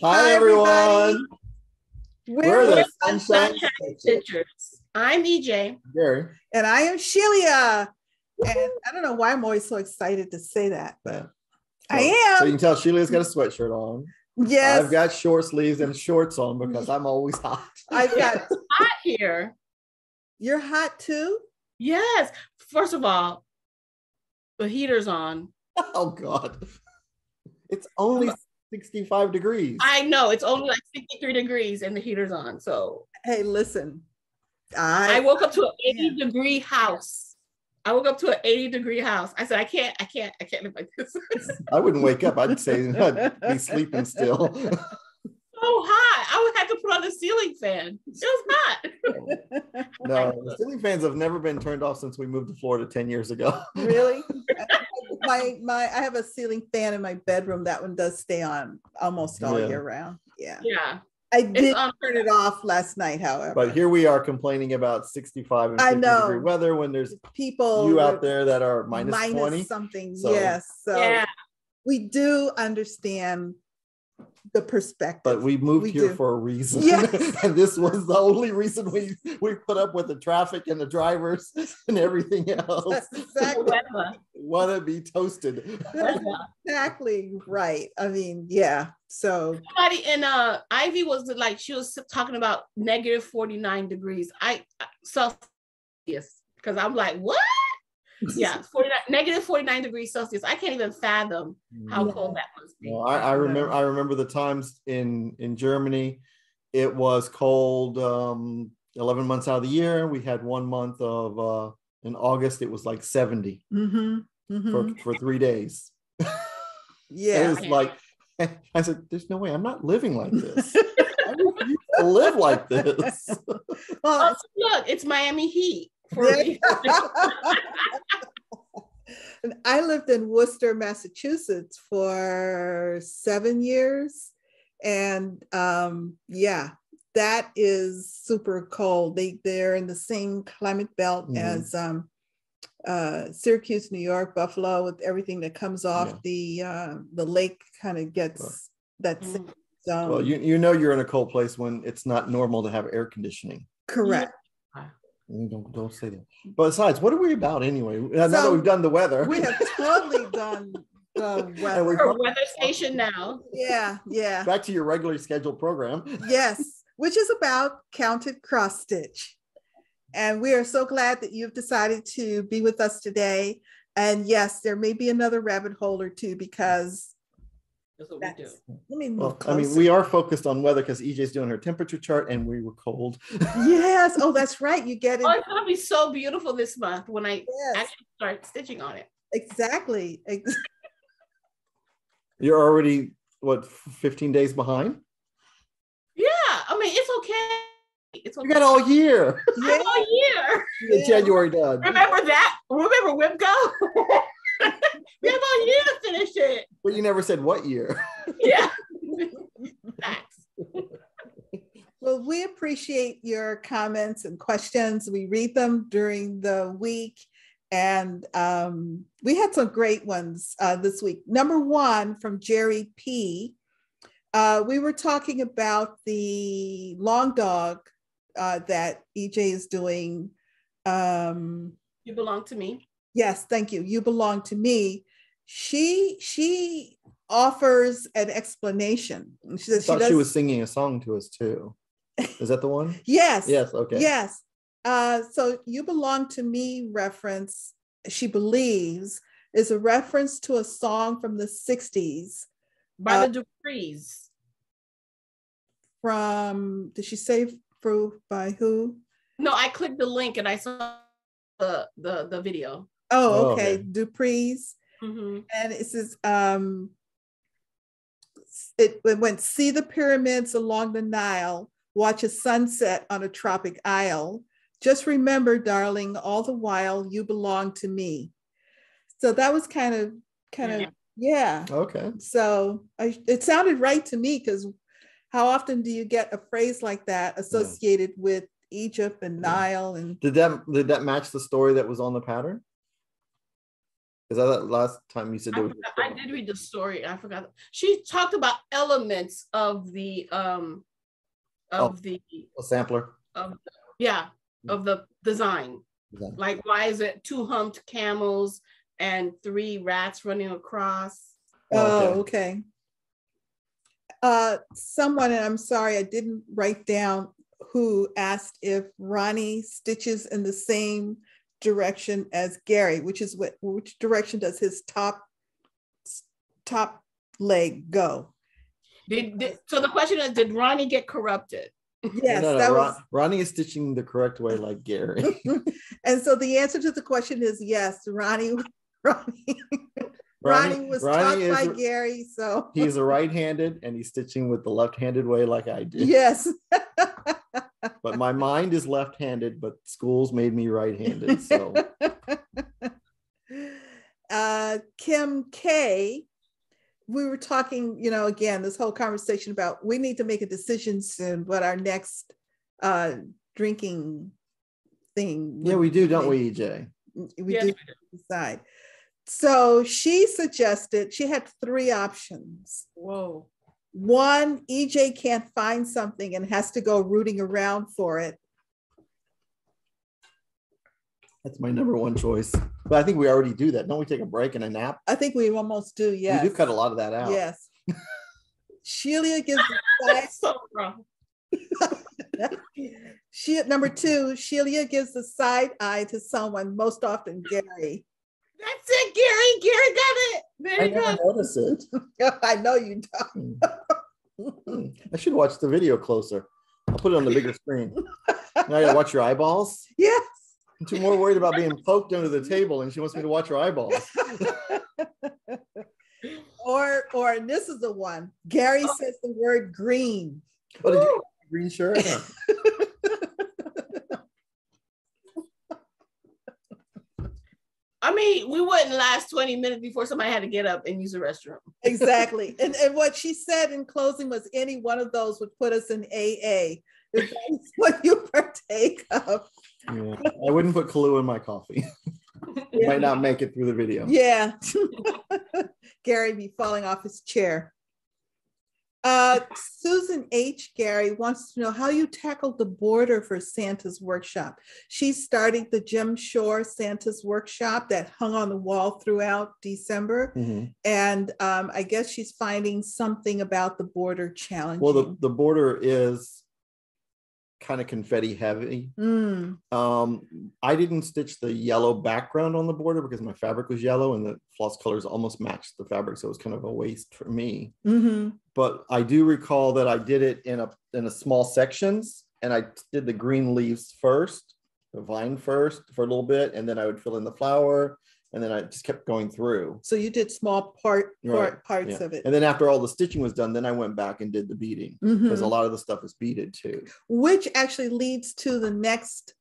Hi everyone. We're the Sunshine Stitchers. I'm EJ. Gary. And I am Shelia. And I don't know why I'm always so excited to say that, but I am. So you can tell Shelia's got a sweatshirt on. Yes. I've got short sleeves and shorts on because I'm always hot. I've got hot here. You're hot too? Yes. First of all, the heater's on. Oh God. It's only 65 degrees. I know, it's only like 63 degrees and the heater's on. So hey, listen, I woke up to an 80 degree house. I said, I can't live like this. I wouldn't wake up. I'd say I'd be sleeping still. So hot. I would have to put on the ceiling fan. It was hot. No, the ceiling fans have never been turned off since we moved to Florida 10 years ago. Really? I have a ceiling fan in my bedroom. That one does stay on almost all year round. Yeah. I did turn it off last night, however. But here we are complaining about 65 and 50 degree weather when there's people out there that are minus 20 something. So. Yes. So we do understand the perspective, but we moved here for a reason. Yes. And this was the only reason we put up with the traffic and the drivers and everything else. Exactly. Want to be toasted. That's exactly right. I mean, so somebody in Ivy was like, she was talking about negative 49 degrees Celsius, because I'm like, what? Yeah, negative 49 degrees Celsius. I can't even fathom how cold that must be. Well, I remember the times in Germany. It was cold 11 months out of the year. We had 1 month of in August. It was like 70 for 3 days. It was like, I said, there's no way. I'm not living like this. I refuse to live like this. Well, look, it's Miami heat. And I lived in Worcester, Massachusetts for 7 years, and that is super cold. They're in the same climate belt as Syracuse, New York, Buffalo, with everything that comes off the lake kind of gets that same zone. Well, you're in a cold place when it's not normal to have air conditioning. Correct. Don't say that. But besides, what are we about anyway? Now that we've done the weather. We have totally done the weather. We're a weather station now. Yeah. Back to your regularly scheduled program. Yes, which is about counted cross stitch. And we are so glad that you've decided to be with us today. And yes, there may be another rabbit hole or two because that's what we do. Let me move closer. I mean, we are focused on weather because EJ's doing her temperature chart and we were cold. Yes. Oh, that's right. You get it. Oh, it's going to be so beautiful this month when I actually start stitching on it. Exactly. You're already, 15 days behind? Yeah. I mean, it's okay. You got all year. I have all year. January done. Remember that? Remember WIMCO? We have all year to finish it. Well, you never said what year. Well, we appreciate your comments and questions. We read them during the week. And we had some great ones this week. Number one from Jerry P. We were talking about the long dog that EJ is doing. You belong to me. Yes, thank you. You belong to me. She offers an explanation. She says she was singing a song to us too. Is that the one? Yes. Yes. Okay. Yes. So you belong to me reference, she believes, is a reference to a song from the 60s by the Duprees. Did she say by who? No, I clicked the link and I saw the video. Oh, okay. Duprees. And it says, it went, see the pyramids along the Nile, watch a sunset on a tropic isle. Just remember, darling, all the while you belong to me. So that was kind of. Okay. So it sounded right to me because how often do you get a phrase like that associated with Egypt and Nile? And did that match the story that was on the pattern? Because I thought last time you said I did read the story. I forgot. She talked about elements of the sampler. Of the design. Like, why is it 2 humped camels and 3 rats running across? Oh, okay. Someone, and I'm sorry I didn't write down who, asked if Ronnie stitches in the same direction as Gary, which is which direction does his top leg go? So the question is, did Ronnie get corrupted? Yes, Ronnie is stitching the correct way, like Gary. And so the answer to the question is yes. Ronnie was taught by Gary. So he's a right-handed, and he's stitching with the left-handed way, like I did. Yes. But my mind is left-handed, but school's made me right-handed. So Kim K. We were talking, again, this whole conversation about we need to make a decision soon what our next drinking thing. Yeah, we do, don't we, EJ? We do decide. So she suggested, she had 3 options. Whoa. 1, EJ can't find something and has to go rooting around for it. That's my number 1 choice. But I think we already do that. Don't we take a break and a nap? I think we almost do, yes. We do cut a lot of that out. Yes. Shelia gives the side. Number 2, Shelia gives the side eye to someone, most often Gary. That's it, Gary. Gary got it. There you go. I never noticed it. I know you don't. I should watch the video closer. I'll put it on the bigger screen. Now I gotta watch your eyeballs? Yes. I'm too more worried about being poked under the table, and she wants me to watch her eyeballs. or this is the one. Gary says the word green. Oh, did you get a green shirt? I mean, we wouldn't last 20 minutes before somebody had to get up and use the restroom. Exactly. And what she said in closing was any one of those would put us in AA. If that's what you partake of. Yeah. I wouldn't put Kahlua in my coffee. Yeah. Might not make it through the video. Yeah. Gary be falling off his chair. Susan H. Gary wants to know how you tackled the border for Santa's Workshop. She started the Jim Shore Santa's Workshop that hung on the wall throughout December. Mm-hmm. And I guess she's finding something about the border challenging. Well, the border is kind of confetti heavy. I didn't stitch the yellow background on the border because my fabric was yellow and the floss colors almost matched the fabric, so it was kind of a waste for me. But I do recall that I did it in a small sections, and I did the green leaves first, the vine first for a little bit, and then I would fill in the flower, and then I just kept going through. So you did small parts of it. And then after all the stitching was done, then I went back and did the beading, because a lot of the stuff is beaded too. Which actually leads to the next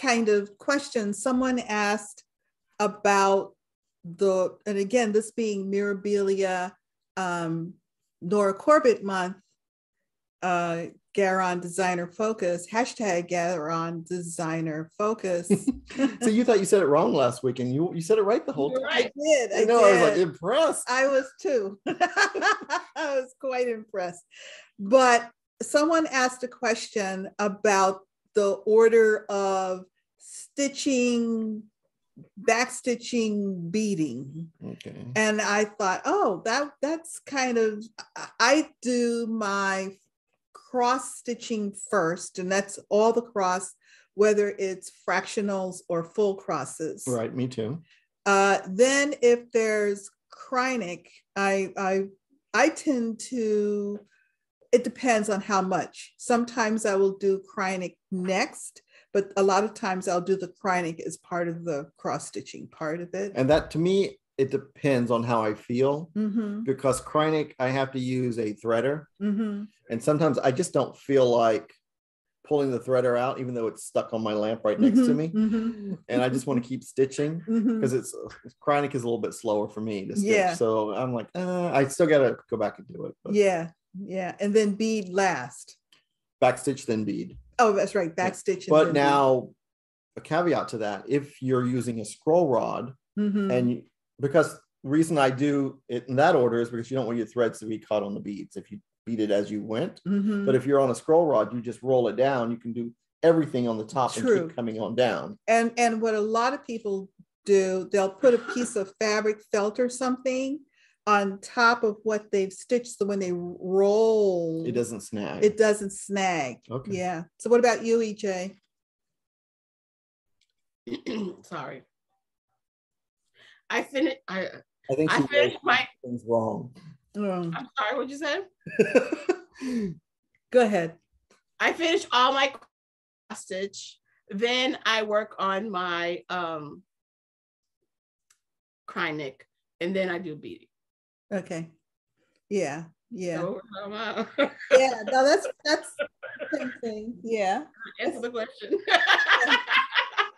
kind of question. Someone asked about the, and again, this being Mirabilia, Nora Corbett month, Garon Designer Focus, hashtag Garon Designer Focus. So you thought you said it wrong last week, and you said it right the whole time. I did. I was like impressed. I was too. I was quite impressed. But someone asked a question about the order of stitching, backstitching, beading. Okay. And I thought, that's kind of, I do my cross stitching first, and that's all the cross, whether it's fractionals or full crosses. Right, me too. Then if there's Kreinik, I tend to, it depends on how much. Sometimes I will do Kreinik next, but a lot of times I'll do the Kreinik as part of the cross stitching part of it. And that, to me, it depends on how I feel, because Kreinik, I have to use a threader. And sometimes I just don't feel like pulling the threader out, even though it's stuck on my lamp right next to me. And I just want to keep stitching, because Kreinik is a little bit slower for me to stitch. Yeah. So I'm like, I still got to go back and do it. But. Yeah. And then bead last. Backstitch, then bead. Oh, that's right. Backstitch. Yeah. But now, a caveat to that, if you're using a scroll rod and because the reason I do it in that order is because you don't want your threads to be caught on the beads if you beat it as you went. Mm-hmm. But if you're on a scroll rod, you just roll it down. You can do everything on the top and keep coming on down. And what a lot of people do, they'll put a piece of fabric felt or something on top of what they've stitched, so when they roll, it doesn't snag. It doesn't snag. Okay. Yeah. So what about you, EJ? Sorry. I finished my things wrong. I'm sorry, what'd you say? Go ahead. I finished all my cross-stitch. Then I work on my Kreinik, and then I do beading. Okay. Yeah. Yeah. So, yeah. No, that's the same thing. Yeah. Answer the question.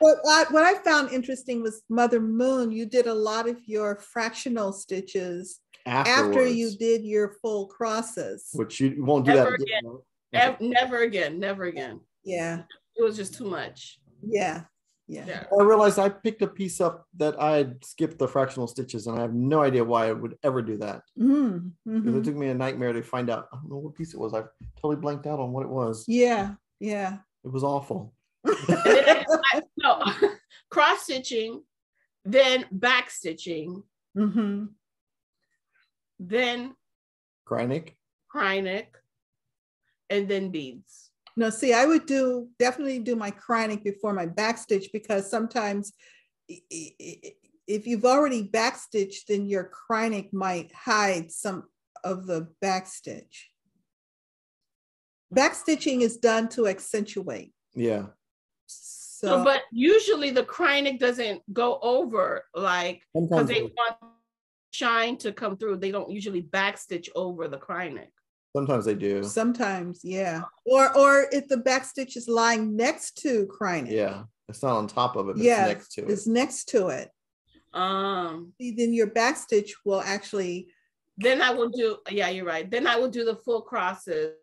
What I found interesting was Mother Moon, you did a lot of your fractional stitches after you did your full crosses. Which you won't do that again. Never again. Never again. Yeah. It was just too much. Yeah. Yeah. Yeah. I realized I picked a piece up that I had skipped the fractional stitches, and I have no idea why I would ever do that. It took me a nightmare to find out. I don't know what piece it was. I totally blanked out on what it was. Yeah. Yeah. It was awful. No, cross stitching, then back stitching, then Kreinik, and then beads. No, see, I would definitely do my Kreinik before my backstitch, because sometimes if you've already backstitched, then your Kreinik might hide some of the backstitch. Backstitching is done to accentuate. Yeah. So but usually the Kreinik doesn't go over, like, because they want shine to come through. They don't usually backstitch over the Kreinik. Sometimes they do. Sometimes, yeah. Or if the backstitch is lying next to Kreinik. Yeah, it's not on top of it, but yeah, it's next to it. It's next to it. Then your backstitch will actually. Then I will do, yeah, you're right. Then I will do the full crosses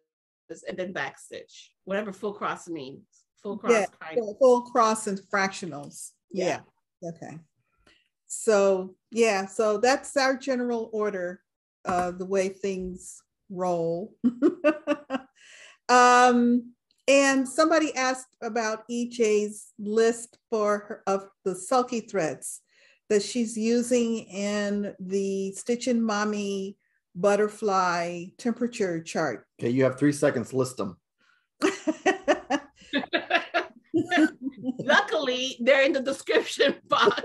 and then backstitch, whatever full cross means. Full cross, yeah, full cross and fractionals. Yeah. Yeah. Okay. So, yeah, so that's our general order of the way things roll. And somebody asked about EJ's list of the Sulky threads that she's using in the Stitchin' Mommy butterfly temperature chart. Okay, you have 3 seconds, list them. Luckily, they're in the description box.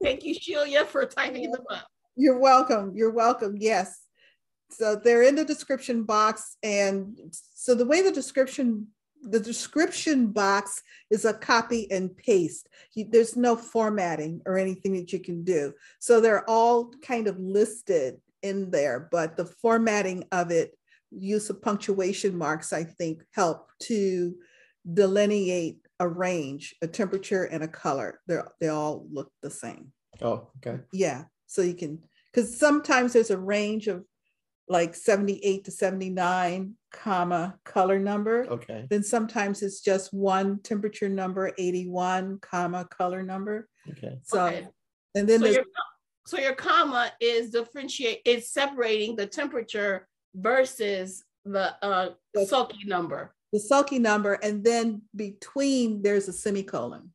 Thank you, Sheila, for typing them up. You're welcome. You're welcome. Yes. So they're in the description box, and so the way the description box is a copy and paste. There's no formatting or anything that you can do. So they're all kind of listed in there, but the formatting of it, use of punctuation marks, I think, help to delineate a range, a temperature, and a color. They all look the same. Oh, okay. Yeah, so you can, because sometimes there's a range of like 78 to 79, color number. Okay. Then sometimes it's just one temperature number, 81, color number. Okay. So, okay. And then so your comma is it's separating the temperature versus the sulky number. The sulky number, and then between there's a semicolon.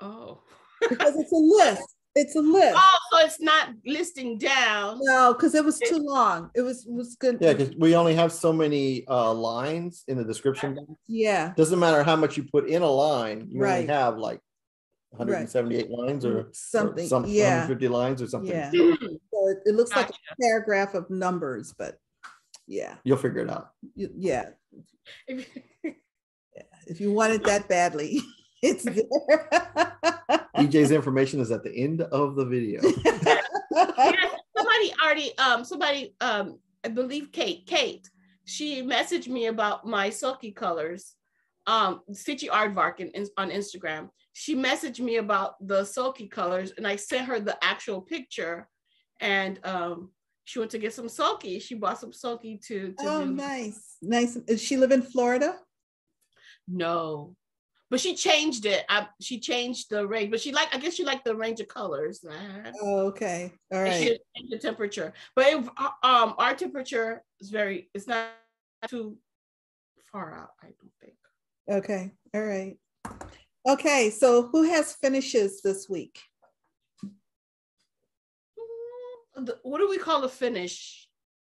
Oh. Because it's a list. It's a list. Oh, so it's not listing down. No, because it was too long. It was good. Yeah, because we only have so many lines in the description box. Yeah. Doesn't matter how much you put in a line, you only have like 178 lines or something. Or 150 lines or something. Yeah. So it looks like a paragraph of numbers, but yeah, you'll figure it out. Yeah. Yeah. If you want it that badly, it's there. EJ's information is at the end of the video. Yeah, somebody, I believe Kate, she messaged me about my sulky colors. Stitchy Aardvark on Instagram. She messaged me about the sulky colors, and I sent her the actual picture, and she went to get some sulky. She bought some sulky to do. Nice. Does she live in Florida? No, But she changed it. She changed the range, but she liked, I guess she liked the range of colors. Oh, okay. All right. And she changed the temperature. But it, our temperature is very, it's not too far out, I don't think. Okay. All right. Okay. So who has finishes this week? What do we call a finish?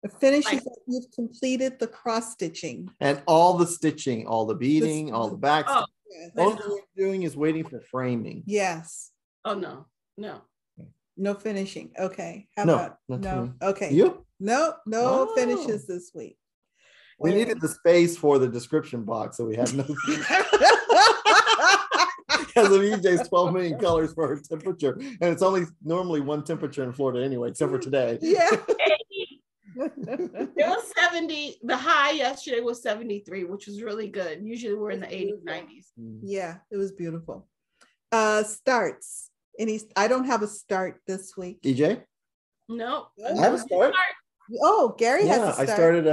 The finish is that you've completed the cross stitching. And all the stitching, all the beading, all the back. Oh, yeah, all you're doing is waiting for framing. Yes. Oh, no, no. No finishing. Okay. How about no? Okay. You? No, no finishes this week. We needed the space for the description box, so we had no. Because of EJ's 12 million colors for her temperature. And it's only normally one temperature in Florida anyway, except for today. Yeah. It was 70. The high yesterday was 73, which was really good. Usually we're in the 80s, 90s. Yeah, it was beautiful. Starts. Any? I don't have a start this week. EJ? No. I have a start. Oh, Gary has a start. I started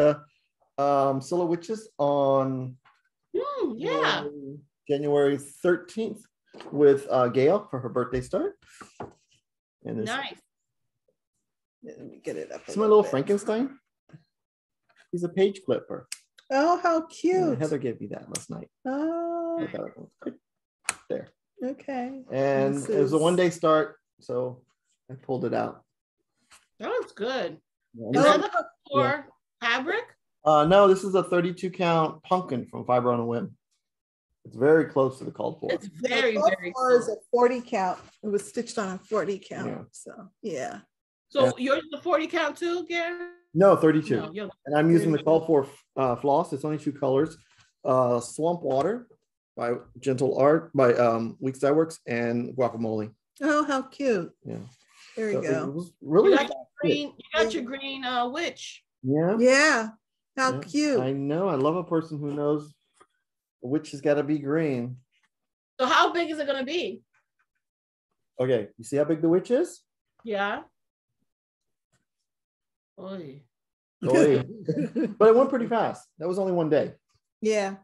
Solo Witches on January 13th with Gail for her birthday start. And nice. Let me get it up. It's my little Frankenstein. He's a page clipper. Oh, how cute. And Heather gave me that last night. Oh. Right there. Okay. And it was a one-day start, so I pulled it out. That looks good. Yeah. Is that like a core fabric? No, this is a 32-count pumpkin from Fiber on a Whim. It's very close to the called for. It's very, very close. Is a 40 count. It was stitched on a 40 count. Yeah. So, yeah. So yours is a 40 count too, Gary? No, 32. No, and I'm using the call for floss. It's only two colors. Swamp Water by Gentle Art by Weeks That Works and Guacamole. Oh, how cute. Yeah. There you go. It was really you got your green witch. Yeah. Yeah. How cute. I know. I love a person who knows a witch has got to be green. So how big is it going to be? Okay. You see how big the witch is? Yeah. Oy. Oy. But it went pretty fast. That was only one day. Yeah.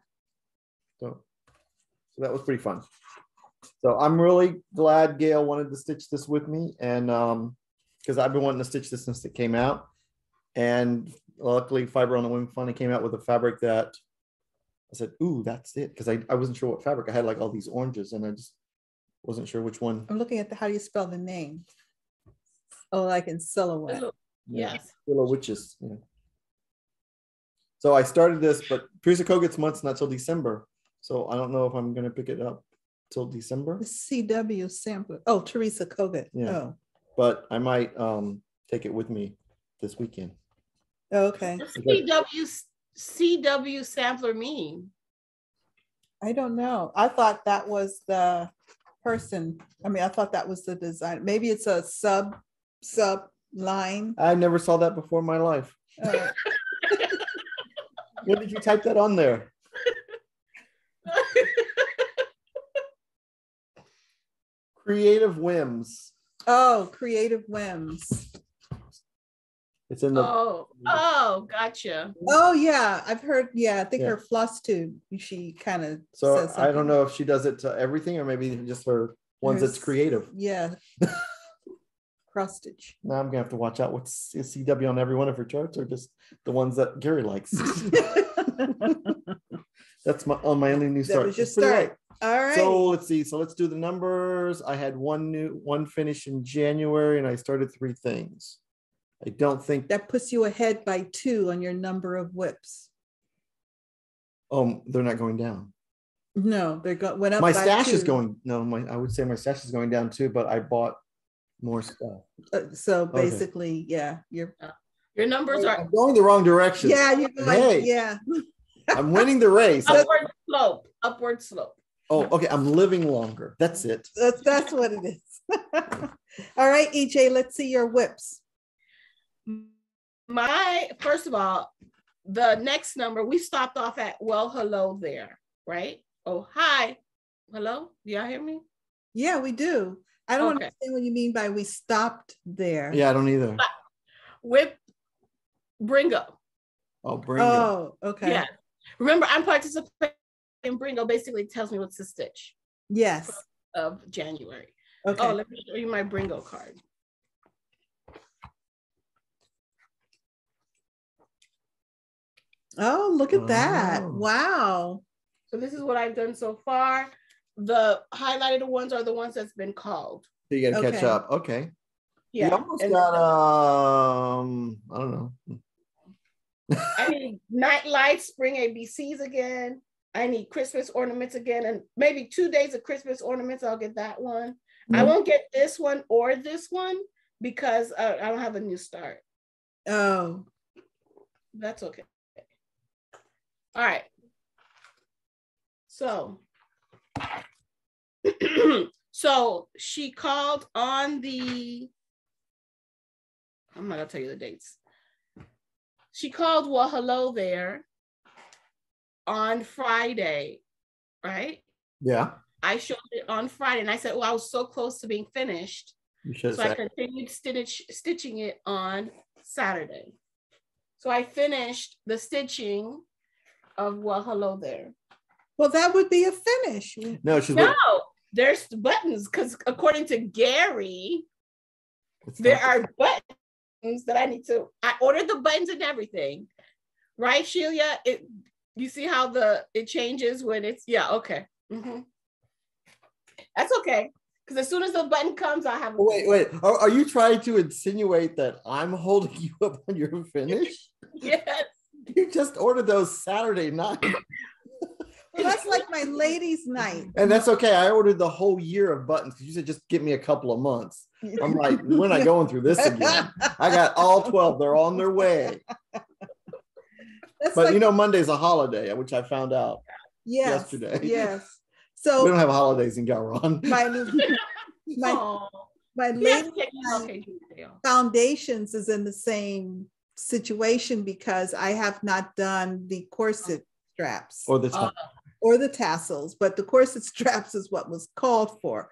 So that was pretty fun. So I'm really glad Gail wanted to stitch this with me, and because I've been wanting to stitch this since it came out, and luckily Fiber on a Whim finally came out with a fabric that I said, "Ooh, that's it," because I wasn't sure what fabric. I had like all these oranges, and I just wasn't sure which one. I'm looking at how do you spell the name? Oh, like in Silhouette. Yes. Solo Witches. Yeah. So I started this, but Teresa Kogut's month's not till December. So I don't know if I'm going to pick it up till December. The CW sampler. Oh, Teresa Kogut. Yeah. Oh. But I might take it with me this weekend. Oh, okay. What's CW sampler mean? I don't know. I thought that was the person. I mean, I thought that was the design. Maybe it's a sub line. I never saw that before in my life. What did you type that on there? Creative Whims. Oh, Creative Whims. It's in the gotcha. Oh yeah, I've heard. Yeah, I think her floss tube. She kind of. So says I don't know if she does it to everything or maybe just for ones that's creative. Yeah. Cross stitch. Now I'm gonna have to watch out. What's CW on every one of her charts, or just the ones that Gary likes? That's my only new start. That was your start. All right. So let's see. So let's do the numbers. I had one finish in January, and I started three things. I don't think that puts you ahead by two on your number of whips. Oh, they're not going down. No, they're went up. My stash is going. No, I would say my stash is going down too, but I bought more stuff. So basically, your numbers are I'm going the wrong direction. Yeah, you're going. Hey, I'm winning the race. Upward slope. Oh, okay. I'm living longer. That's it. That's what it is. All right, EJ, let's see your whips. First of all, the next number we stopped off at. Well, hello there, right? Oh, hi, hello. Do y'all hear me? Yeah, we do. I don't understand what you mean by we stopped there. Yeah, I don't either. With Bringo. Oh, Bringo. Oh, okay. Yeah. Remember, I'm participating in Bringo basically tells me what to stitch. Yes. Of January. Okay. Oh, let me show you my Bringo card. Oh, look at that. Wow. So this is what I've done so far. The highlighted ones are the ones that's been called. So you got to catch up. Okay. Yeah. You almost got, I don't know. I need night lights, spring ABCs again. I need Christmas ornaments again. And maybe 2 days of Christmas ornaments, I'll get that one. Mm-hmm. I won't get this one or this one because I don't have a new start. Oh. That's okay. All right. So, so she called on the, I'm not gonna tell you the dates. She called, well, hello there on Friday, right? Yeah. I showed it on Friday and I said, well, I was so close to being finished. So I continued stitching it on Saturday. So I finished the stitching of, well, hello there. Well, that would be a finish. No, there's buttons because according to Gary, there are buttons that I need to, I ordered the buttons and everything. Right, Sheila? You see how it changes when it's, yeah, okay. Mm-hmm. That's okay. Because as soon as the button comes, I have a wait. Are you trying to insinuate that I'm holding you up on your finish? Yes. You just ordered those Saturday night. Well, that's like my ladies' night. And that's okay. I ordered the whole year of buttons because you said just give me a couple of months. I'm like, we're not going through this again. I got all 12. They're on their way. That's but like, you know, Monday's a holiday, which I found out yesterday. Yes. So we don't have holidays in Gowron. My ladies' night foundations is in the same situation because I have not done the corset straps or the tassels, but the corset straps is what was called for,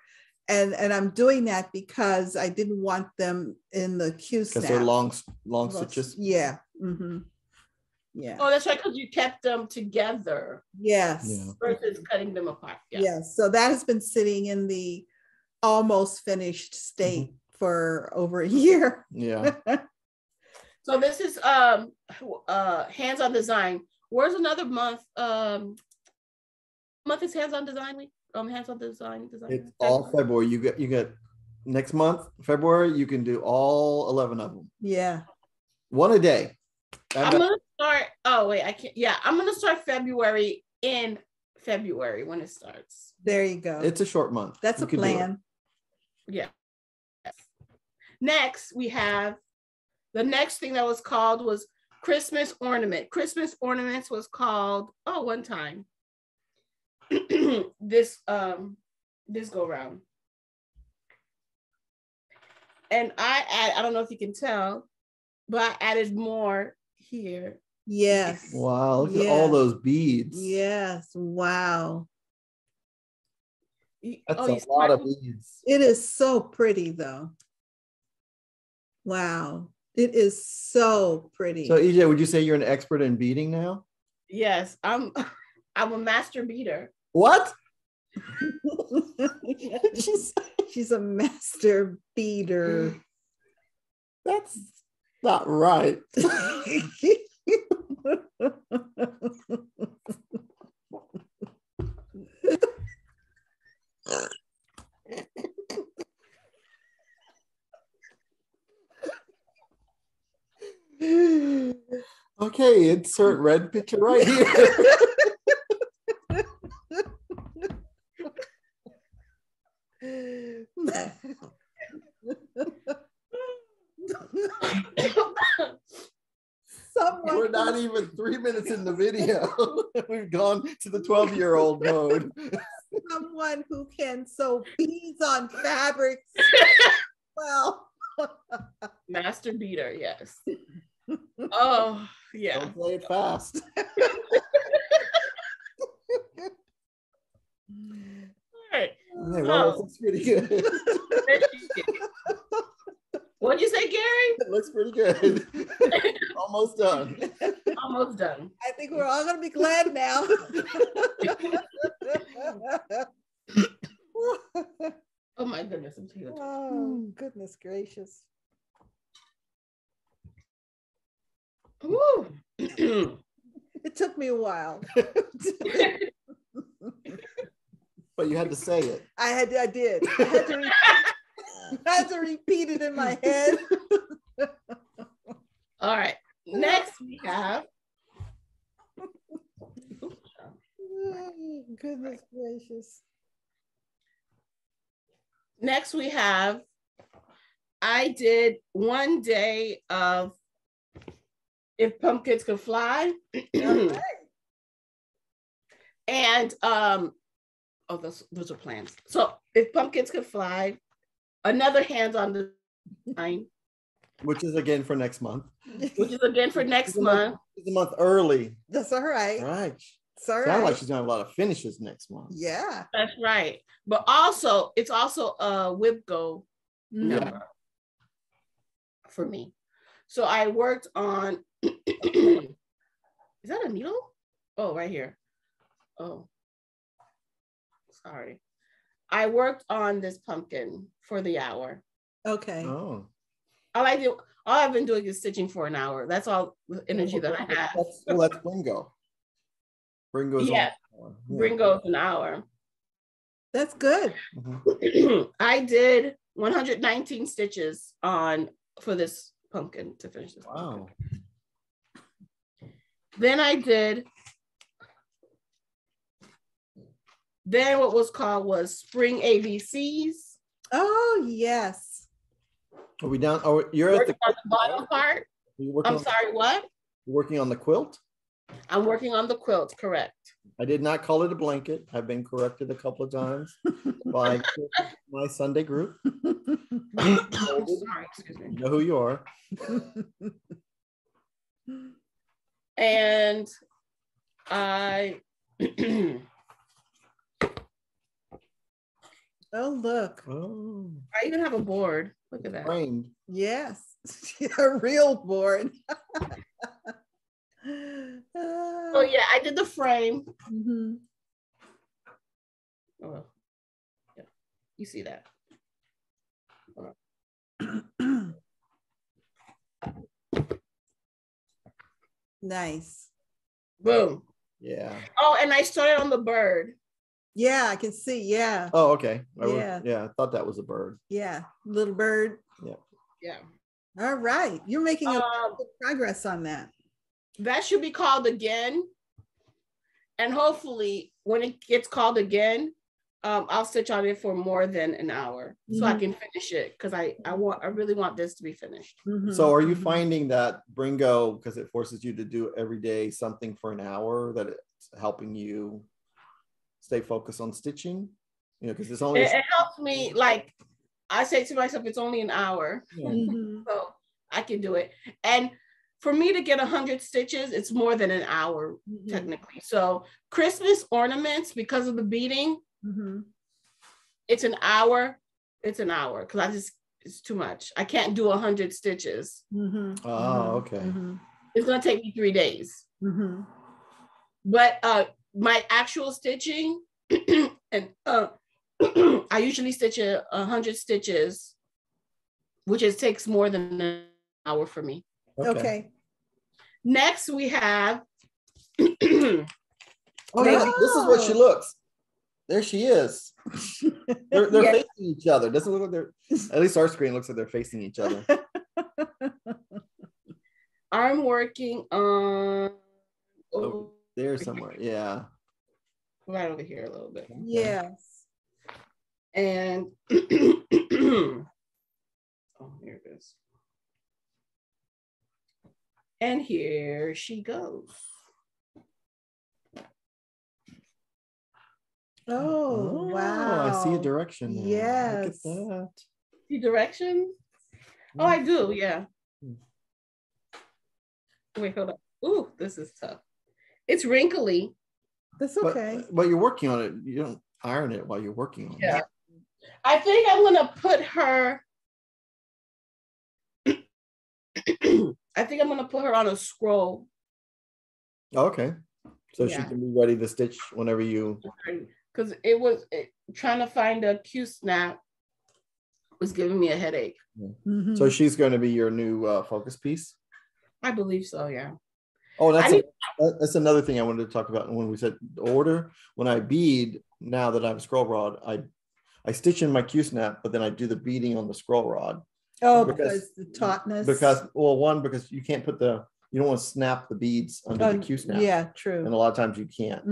and I'm doing that because I didn't want them in the Q snap because they're long stitches. Yeah. Mm-hmm. Yeah. Oh, that's right, because you kept them together. Yes. Yeah. Versus cutting them apart. Yeah. Yes. So that has been sitting in the almost finished state for over a year. Yeah. So this is hands-on design. Where's another month? Month is hands-on design week. Hands-on design. It's all February. You get next month, February. You can do all 11 of them. Yeah, one a day. I'm gonna start. Oh wait, I can't. Yeah, I'm gonna start February in February when it starts. There you go. It's a short month. That's a plan. Yeah. Next we have. The next thing that was called was Christmas ornament. Christmas ornaments was called, one time, this go round. And I don't know if you can tell, but I added more here. Yes. Wow, look at all those beads. Yes, wow. That's a lot of beads. It is so pretty though. Wow. It is so pretty. So EJ, would you say you're an expert in beading now? Yes, I'm a master beater. What? she's a master beater. That's not right. Okay, insert red picture right here. We're not even 3 minutes in the video. We've gone to the 12-year-old mode. Someone who can sew beads on fabrics. Well, master beater, yes. Oh yeah. Don't play it fast. All right. Hey, well, that's pretty good. What'd you say, Gary? It looks pretty good. Almost done. Almost done. I think we're all going to be glad now. Oh my goodness, I'm tired. Oh, goodness gracious. Ooh. It took me a while. But you had to say it. I did. I had to repeat it in my head. All right. Next we have. Oh, goodness gracious. Next we have, I did one day of If Pumpkins Could Fly. Okay. And oh, those are plans. So If Pumpkins Could Fly, another hands-on design. Which is again for next month. Which is again for next month. It's a month early. That's all right. Right. Sounds like she's gonna have a lot of finishes next month. Yeah. That's right. But also, it's also a WIBGO number for me. So I worked on, is that a needle? Oh, right here. Oh, sorry. I worked on this pumpkin for the hour. Okay. Oh. All I've been doing is stitching for an hour. That's all the energy that I have. That's Bringo. Bringo's Bringo's an hour. That's good. I did 119 stitches for this pumpkin to finish this. Wow. Pumpkin. Then I did. Then what was called was Spring ABCs. Oh yes. Are we down? Oh, you're working at the bottom part. I'm sorry. What? You're working on the quilt. I'm working on the quilt. Correct. I did not call it a blanket. I've been corrected a couple of times by my Sunday group. I'm sorry, excuse me. You know who you are. And I. Oh, look. Oh. I even have a board. Look at that. Framed. Yes. A real board. Oh, yeah. I did the frame. Mm-hmm. Oh, yeah. You see that. Nice. Boom. Yeah. Oh, and I started on the bird. Yeah, I can see. Yeah. Oh, okay. I thought that was a bird. Yeah, little bird. Yeah. Yeah. All right, you're making good progress on that. That should be called again, and hopefully, when it gets called again, I'll stitch on it for more than an hour, so I can finish it because I really want this to be finished. Mm-hmm. So, are you finding that Bringo, because it forces you to do every day something for an hour, that it's helping you stay focused on stitching? You know, because it's only it helps me. Like I say to myself, it's only an hour, so I can do it. And for me to get 100 stitches, it's more than an hour technically. So Christmas ornaments, because of the beading, it's an hour. It's an hour because it's too much. I can't do 100 stitches. Oh, okay. It's gonna take me 3 days. But my actual stitching, and I usually stitch 100 stitches, which takes more than an hour for me. Okay. Next we have. This is what she looks. There she is. They're facing each other. Doesn't look like they're. At least our screen looks like they're facing each other. I'm working on. Oh. There somewhere, yeah. Right over here a little bit. Yes. And oh, here it is. And here she goes. Oh, wow. I see a direction there. Yes. Look at that. See direction? Oh, I do, yeah. Wait, hold on. Ooh, this is tough. It's wrinkly. That's okay. But you're working on it. You don't iron it while you're working on it. I think I'm gonna put her. I think I'm gonna put her on a scroll Okay. So yeah, she can be ready to stitch whenever you. Because it was trying to find a Q-snap was giving me a headache. Mm-hmm. So she's going to be your new focus piece? I believe so, yeah. Oh, that's another thing I wanted to talk about when we said order. When I bead, now that I'm scroll rod, I stitch in my Q-snap, but then I do the beading on the scroll rod. Oh, because the tautness. Because, well, one, because you can't put the, you don't want to snap the beads under the Q-snap. Yeah, true. And a lot of times you can't,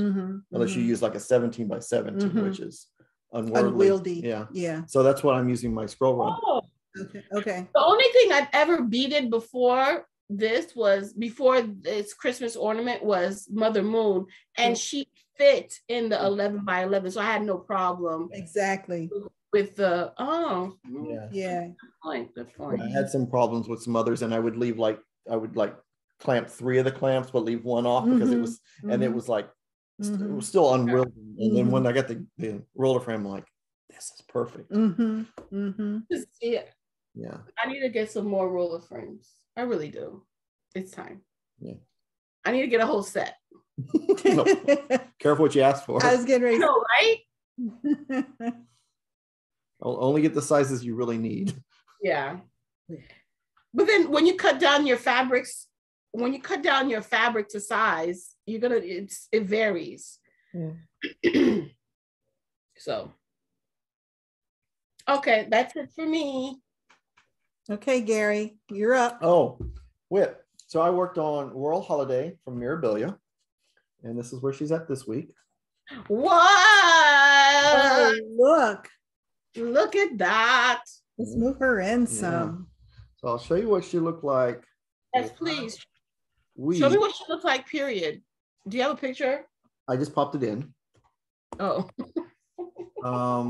unless you use like a 17 by 17, which is unwieldy. Yeah, yeah. So that's what I'm using my scroll rod. Oh, okay. Okay. The only thing I've ever beaded before this was, before this Christmas ornament, was Mother Moon, and she fit in the 11 by 11, so I had no problem. Exactly. With the yeah. Good point. I had some problems with some others, and I would leave like clamp three of the clamps, but leave one off because it was and it was like it was still unwieldy. And then when I got the roller frame, I'm like, this is perfect. Yeah. Yeah. I need to get some more roller frames. I really do. It's time. Yeah. I need to get a whole set. No, careful what you ask for. I was getting ready. No, right? I'll only get the sizes you really need. Yeah. But then when you cut down your fabrics, when you cut down your fabric to size, you're gonna, it varies. Yeah. So, okay, that's it for me. Okay, Gary, you're up. Oh, Whip. So I worked on World Holiday from Mirabilia, and this is where she's at this week. What? Oh, look at that. Let's move her in some. Yeah. So I'll show you what she looked like. Yes, please. Show me what she looked like, period. Do you have a picture? I just popped it in. Oh. Help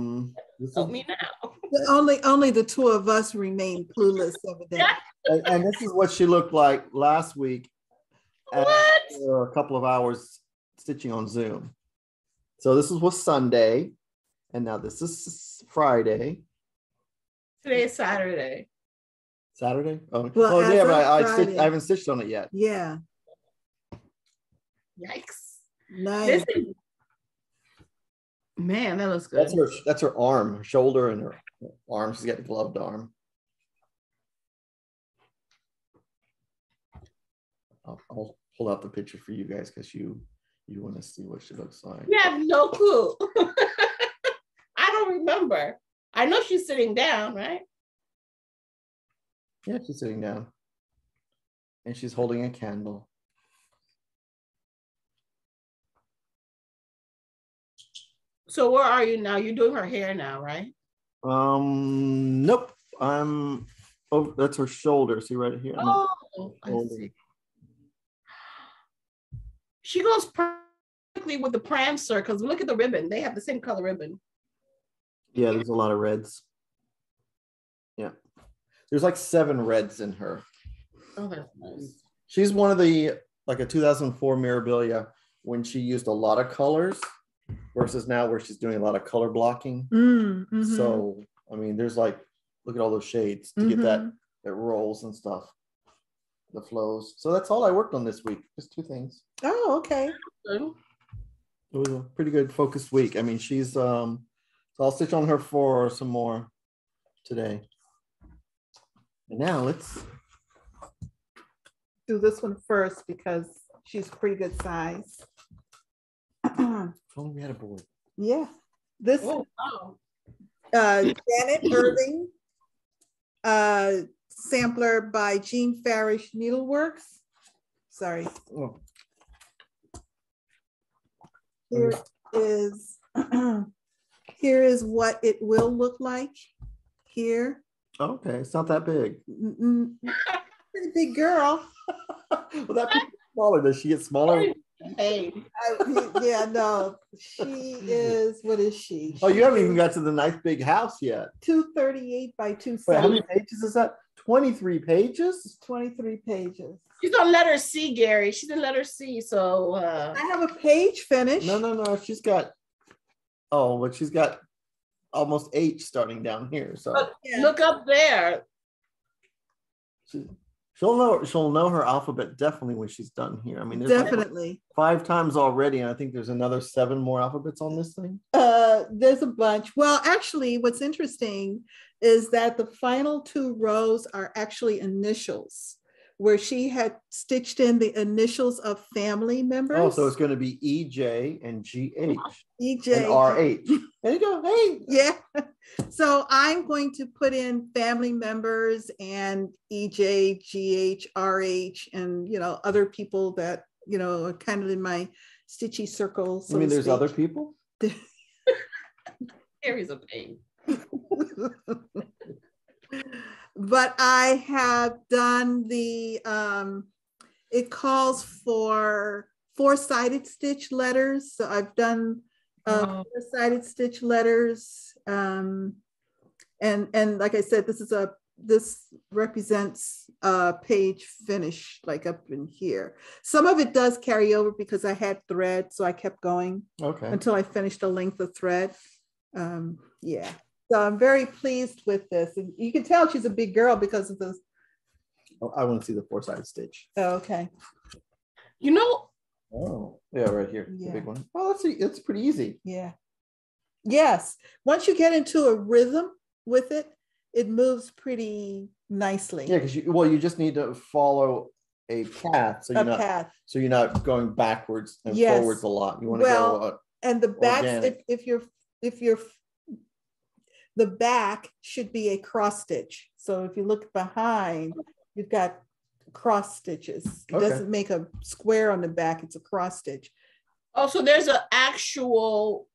me now. Only the two of us remain clueless of a day. And this is what she looked like last week. After a couple of hours stitching on Zoom. So this was Sunday, and now this is Friday. Today is Saturday. Saturday? Oh, well, oh yeah, but I haven't stitched on it yet. Yeah. Yikes! Nice. Man, that looks good. That's her arm, her shoulder, and her arm. She's got a gloved arm. I'll pull out the picture for you guys because you want to see what she looks like. You have no clue. I don't remember. I know she's sitting down, right? Yeah, she's sitting down, and she's holding a candle. So where are you now? You're doing her hair now, right? Nope. I'm. Oh, that's her shoulder. See right here. Oh, I see. She goes perfectly with the prancer because look at the ribbon. They have the same color ribbon. Yeah, there's a lot of reds. Yeah, there's like 7 reds in her. Oh, that's nice. She's one of the like a 2004 Mirabilia when she used a lot of colors. Versus now where she's doing a lot of color blocking. So, I mean, there's like, look at all those shades to get that rolls and stuff, the flows. So that's all I worked on this week, just 2 things. Oh, okay. It was a pretty good focused week. I mean, she's, so I'll stitch on her for some more today. And now let's do this one first because she's pretty good size. If only we had a board. Yeah. This Janet Irving, sampler by Jean Farish Needleworks. Sorry. Oh. Here is what it will look like here. Okay, it's not that big. Pretty big girl. Well, that picture's smaller. Does she get smaller? Hey, yeah, no, she is. What is she? Oh, you haven't even got to the nice big house yet. 238 by 270. How many pages is that? 23 pages. It's 23 pages. She's on letter C, Gary. She's in letter C, so I have a page finish. No. She's got. Oh, but she's got almost H starting down here. So look up there. She'll know her alphabet definitely when she's done here. I mean, there's definitely like 5 times already, and I think there's another 7 more alphabets on this thing. There's a bunch. Well, actually, what's interesting is that the final 2 rows are actually initials, where she had stitched in the initials of family members. Oh, so it's going to be EJ and GH. EJ and RH. There you go. Hey. Yeah. So I'm going to put in family members and EJ, GH, RH, and, you know, other people that, you know, are kind of in my stitchy circle. So I mean, there's other people? There is a pain. But I have done the, it calls for 4-sided stitch letters. So I've done 4-sided stitch letters. And like I said, this is a, this represents a page finish, like up in here. Some of it does carry over because I had thread. So I kept going until I finished the length of thread. Yeah. So I'm very pleased with this. And you can tell she's a big girl because of this. Oh, I want to see the 4-sided stitch. Oh, okay. You know. Oh, yeah, right here. Yeah. The big one. Oh, it's pretty easy. Yeah. Yes. Once you get into a rhythm with it, it moves pretty nicely. Yeah, because you just need to follow a path. So you're not going backwards and forwards a lot. You want to go and the back, if you're the back should be a cross stitch. So if you look behind, you've got cross stitches. It doesn't make a square on the back, it's a cross stitch. Oh, so there's an actual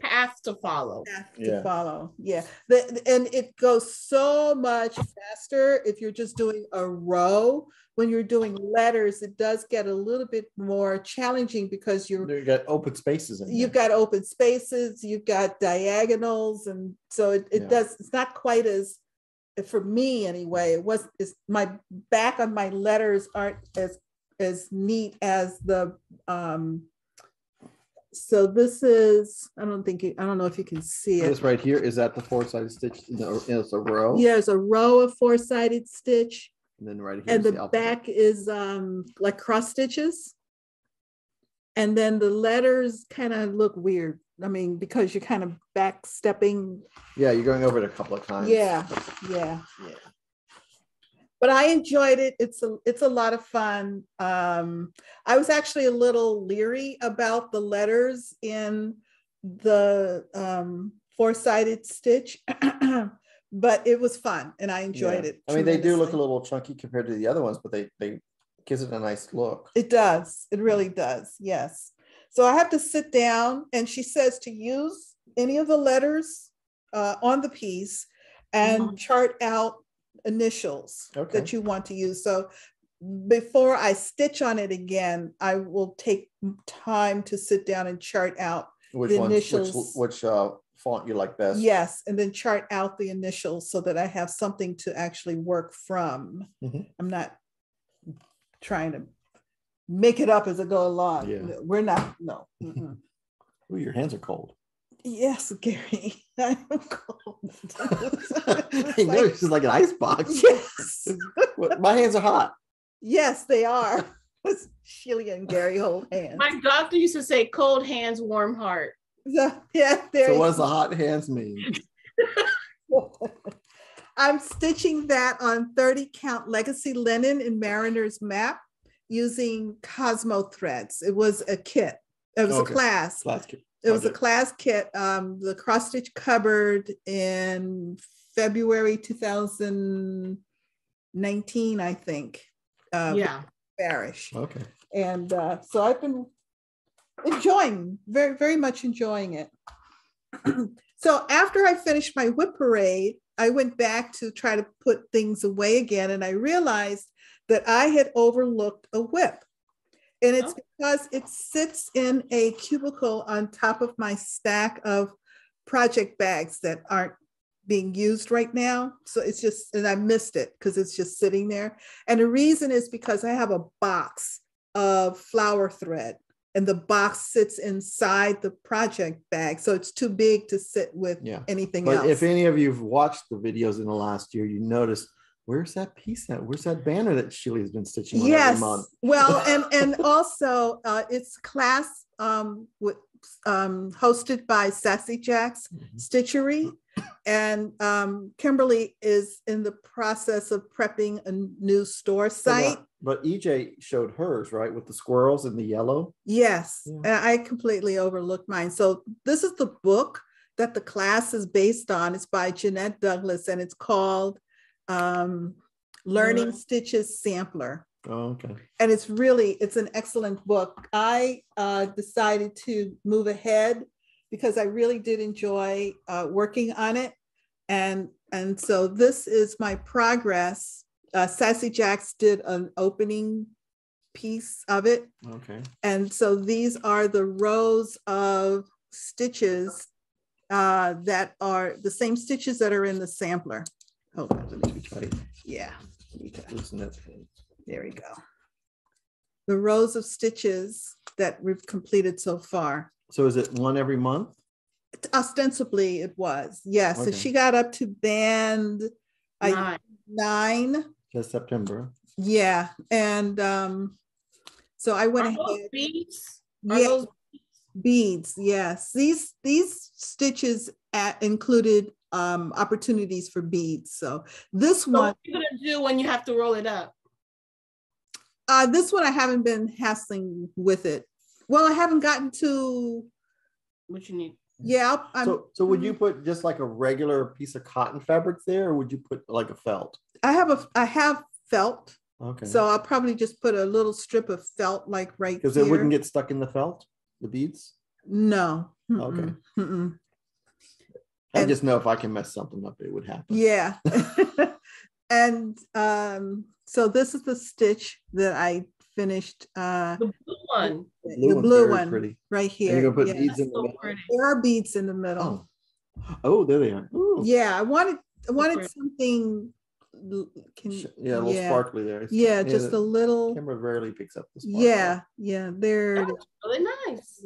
path to follow. Yeah. And it goes so much faster if you're just doing a row. When you're doing letters, it does get a little bit more challenging because you've got open spaces. You've got diagonals. And so it's not quite as, for me anyway, my back on my letters aren't as neat as the, so this is, I don't know if you can see it. This right here, is that the 4-sided stitch? No, it's a row. Yeah, it's a row of 4-sided stitch. And then right here, and the back is like cross stitches. And then the letters kind of look weird. I mean, because you're kind of back stepping. Yeah, you're going over it a couple of times. Yeah. But I enjoyed it. It's a lot of fun. I was actually a little leery about the letters in the 4-sided stitch. But it was fun, and I enjoyed it. I mean, they do look a little chunky compared to the other ones, but they gives it a nice look. It does. It really does. Yes. So I have to sit down, and she says to use any of the letters on the piece and chart out initials that you want to use. So before I stitch on it again, I will take time to sit down and chart out the initials. Which font you like best. Yes, and then chart out the initials so that I have something to actually work from. I'm not trying to make it up as I go along. Yeah. We're not, no. Oh, your hands are cold. Yes, Gary, I'm cold. Hey, like, no, she's like an ice box. Yes. My hands are hot. Yes, they are. Sheila and Gary hold hands. My doctor used to say, cold hands, warm heart. So what does the hot hands mean? I'm stitching that on 30-count legacy linen in Mariner's Map using Cosmo threads. It was a kit. It was a class. It was a class kit. The Cross Stitch Cupboard in February 2019, I think. Barish. Okay. And so I've been very, very much enjoying it. So after I finished my whip parade, I went back to try to put things away again, and I realized that I had overlooked a whip, and it's because it sits in a cubicle on top of my stack of project bags that aren't being used right now. So it's just, and I missed it because it's just sitting there. And the reason is because I have a box of flower thread, and the box sits inside the project bag. So it's too big to sit with anything else. If any of you've watched the videos in the last year, you noticed where's that piece at? Where's that banner that Shelley's been stitching on every month? Well, and also it's class hosted by Sassy Jack's Stitchery. And Kimberly is in the process of prepping a new store site. But EJ showed hers, right? With the squirrels in the yellow. Yes. Yeah. And I completely overlooked mine. So this is the book that the class is based on. It's by Jeanette Douglas, and it's called Learning Stitches Sampler. Oh, okay. And it's really, it's an excellent book. I decided to move ahead because I really did enjoy working on it. And so this is my progress. Sassy Jacks did an opening piece of it. Okay. And so these are the rows of stitches that are the same stitches that are in the sampler. Hold on, let me try. Yeah. There we go. The rows of stitches that we've completed so far. So is it one every month? Ostensibly it was, yes. Okay. So she got up to band 9. That's September. Yeah, and so I went ahead. Those beads? Yeah. Those beads, yes. These stitches included opportunities for beads. So this one. What are you gonna do when you have to roll it up? This one I haven't been hassling with it. Well, I haven't gotten to what you need. Yeah. So would you put just like a regular piece of cotton fabric there, or would you put like a felt? I have felt. Okay. So I'll probably just put a little strip of felt like right here. Because it wouldn't get stuck in the felt, the beads? No. Okay. I just know if I can mess something up, it would happen. Yeah. And so this is the stitch that I finished. The blue one. The blue one pretty. Right here. You're gonna put beads in the middle. There are beads in the middle. Oh, there they are. Ooh. Yeah, I wanted something. A little sparkly there. Just a little. Camera rarely picks up the sparkle. Yeah, there. That's really nice.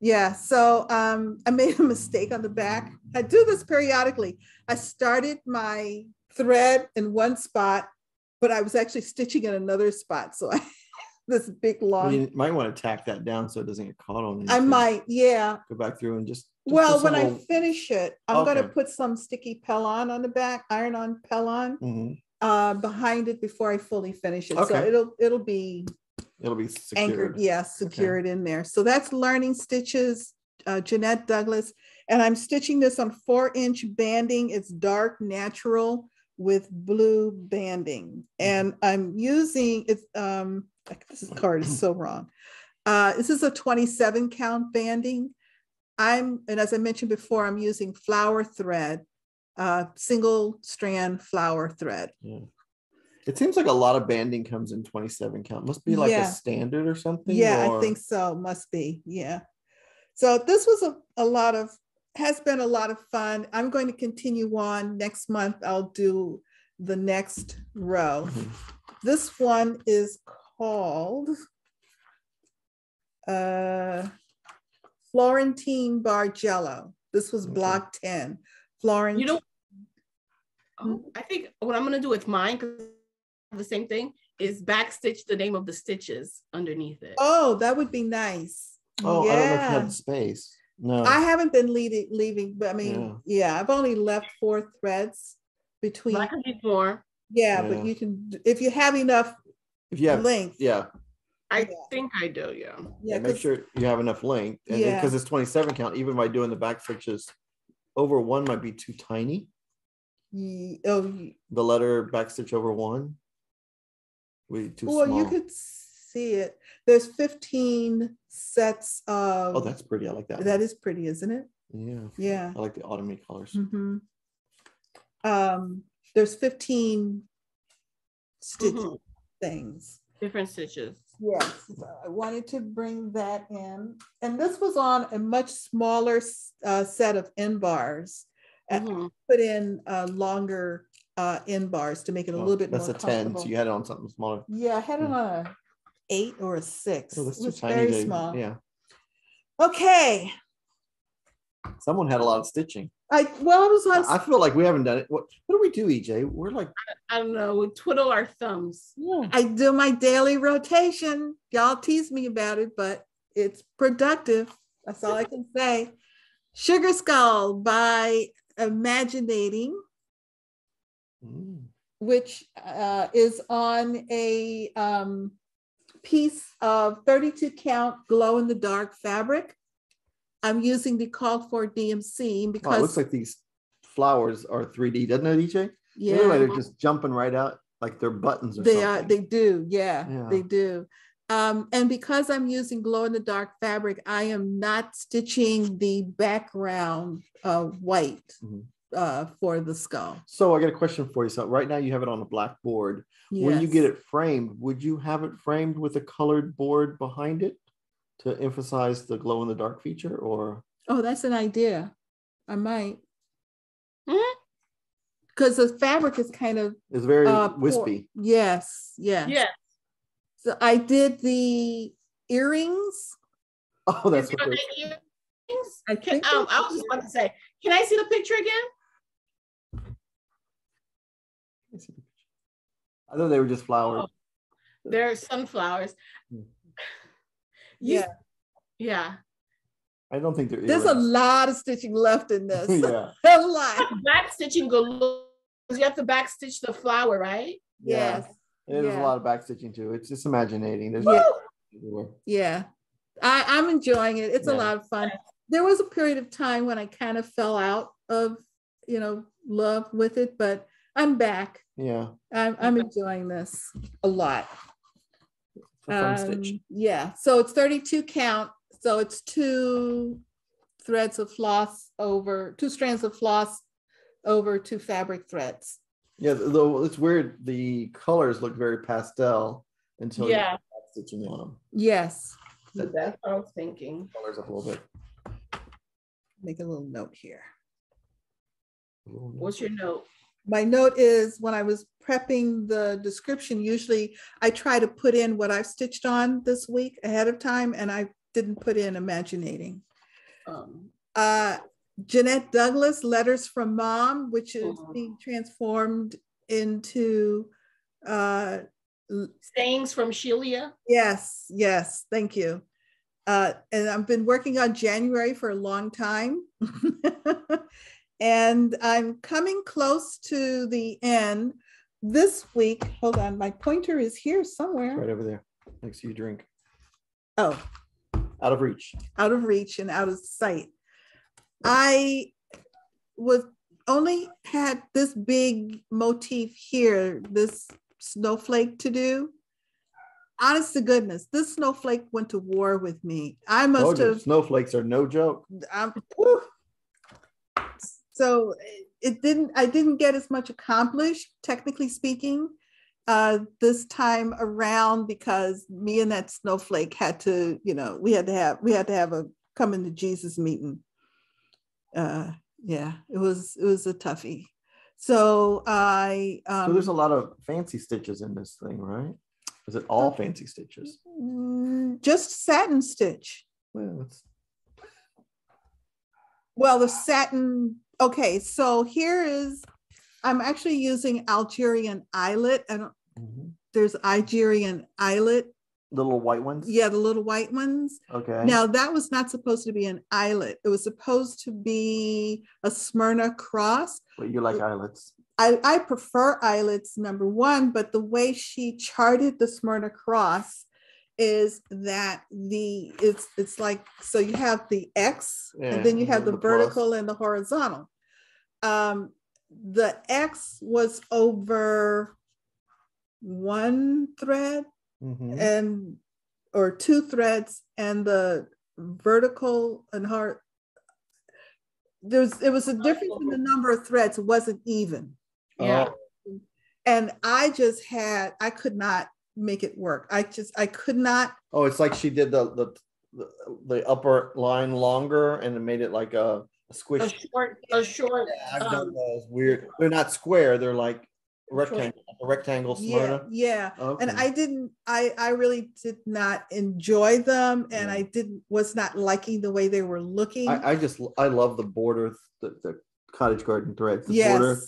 Yeah, so I made a mistake on the back. I do this periodically. I started my thread in one spot, but I was actually stitching in another spot. So this big long. You might want to tack that down so it doesn't get caught on anything. I might, yeah. Go back through and just well, when I finish it, I'm going to put some sticky Pellon on the back, iron-on Pellon behind it before I fully finish it. Okay. So it'll be... It'll be secured. Anchored, secured in there. So that's Learning Stitches, Jeanette Douglas. And I'm stitching this on 4-inch banding. It's dark natural with blue banding. And I'm using, it's, this card is so wrong. This is a 27 count banding. And as I mentioned before, I'm using flower thread, single strand flower thread. Yeah. It seems like a lot of banding comes in 27 count. Must be like a standard or something. Yeah, or... I think so. Must be. Yeah. So this was has been a lot of fun. I'm going to continue on next month. I'll do the next row. This one is called Florentine Bargello. This was block 10. Florentine. You know, I think what I'm going to do with mine, because the same thing, is backstitch the name of the stitches underneath it. Oh, that would be nice. Oh, yeah. I don't know if you had space. No, I haven't been leaving, but I mean, I've only left 4 threads between. I can do more. Yeah, but you can, if you have enough length. Yeah. I think I do, yeah. Make sure you have enough length. And because it's 27 count, even by doing the backstitches, over 1 might be too tiny. The letter backstitch over 1. Small. You could see it. There's 15 sets of. Oh, that's pretty. I like that. That is pretty, isn't it? Yeah. Yeah. I like the autumn colors. There's 15 stitch things. Different stitches. Yes. So I wanted to bring that in, and this was on a much smaller set of end bars. Put in longer end bars to make it a little bit more comfortable. That's a 10, so you had it on something smaller. Yeah, I had it on a 8 or a 6. Oh, that's it was tiny very small. Yeah. Okay. Someone had a lot of stitching. I feel like we haven't done it. What do we do, EJ? We're like, I don't know. We twiddle our thumbs. Yeah. I do my daily rotation. Y'all tease me about it, but it's productive. That's all I can say. Sugar Skull by Imaginating, which is on a piece of 32 count glow in the dark fabric. I'm using the called for DMC because it looks like these flowers are 3D, doesn't it, EJ? Yeah, anyway, they're just jumping right out like they're buttons. They do, yeah, they do. And because I'm using glow in the dark fabric, I am not stitching the background white for the skull. So I got a question for you. So right now you have it on a black board. Yes. When you get it framed, would you have it framed with a colored board behind it to emphasize the glow in the dark feature, or? Oh, that's an idea. I might. Because the fabric is kind of. It's very wispy. Yes. Yeah. Yeah. So I did the earrings. Oh, that's what they're earrings. I think I was just about to say, can I see the picture again? I thought they were just flowers. Oh, they're sunflowers. Yeah. Yeah. I don't think there's a lot of stitching left in this. Yeah. A lot. Back stitching goes. You have to back stitch the flower, right? Yeah. Yes. There's a lot of backstitching too. It's just Imaginating. There's I'm enjoying it. It's a lot of fun. There was a period of time when I kind of fell out of, love with it, but I'm back. Yeah. I'm enjoying this a lot. It's a fun stitch. Yeah. So it's 32 count. So it's two strands of floss over two fabric threads. Yeah, though it's weird. The colors look very pastel until you're stitching on them. Yes, that's what I was thinking. Colors up a little bit. Make a little note here. What's your note? My note is when I was prepping the description, usually I try to put in what I've stitched on this week ahead of time, and I didn't put in Imaginating. Jeanette Douglas, Letters from Mom, which is being transformed into Sayings from Shelia. Yes, thank you. And I've been working on January for a long time. And I'm coming close to the end this week. Hold on, my pointer is here somewhere. It's right over there, next to your drink. Oh. Out of reach and out of sight. I had this big motif here, this snowflake to do. Honest to goodness, this snowflake went to war with me. I must have. Snowflakes are no joke. So I didn't get as much accomplished, technically speaking, this time around, because me and that snowflake had to, we had to have a coming to Jesus meeting. It was a toughie. So I so there's a lot of fancy stitches in this thing, right? Is it all fancy stitches? Just satin stitch. The satin. Okay, so here is, I'm actually using Algerian eyelet. There's Algerian eyelet. The little white ones? Yeah, the little white ones. Okay. Now, that was not supposed to be an eyelet. It was supposed to be a Smyrna cross. But you like eyelets. I prefer eyelets, number one, but the way she charted the Smyrna cross is that it's like, so you have the X, and then you have the vertical plus and the horizontal. The X was over one thread, and or two threads, and the vertical and hard, it was a difference in the number of threads. It wasn't even. And I could not make it work. I could not. Oh, it's like she did the upper line longer and it made it like a squish. A short. Yeah, I've done those weird. They're not square. They're like a rectangle Smyrna. Okay. And I really did not enjoy them, and I was not liking the way they were looking. I love the border, the cottage garden threads. The border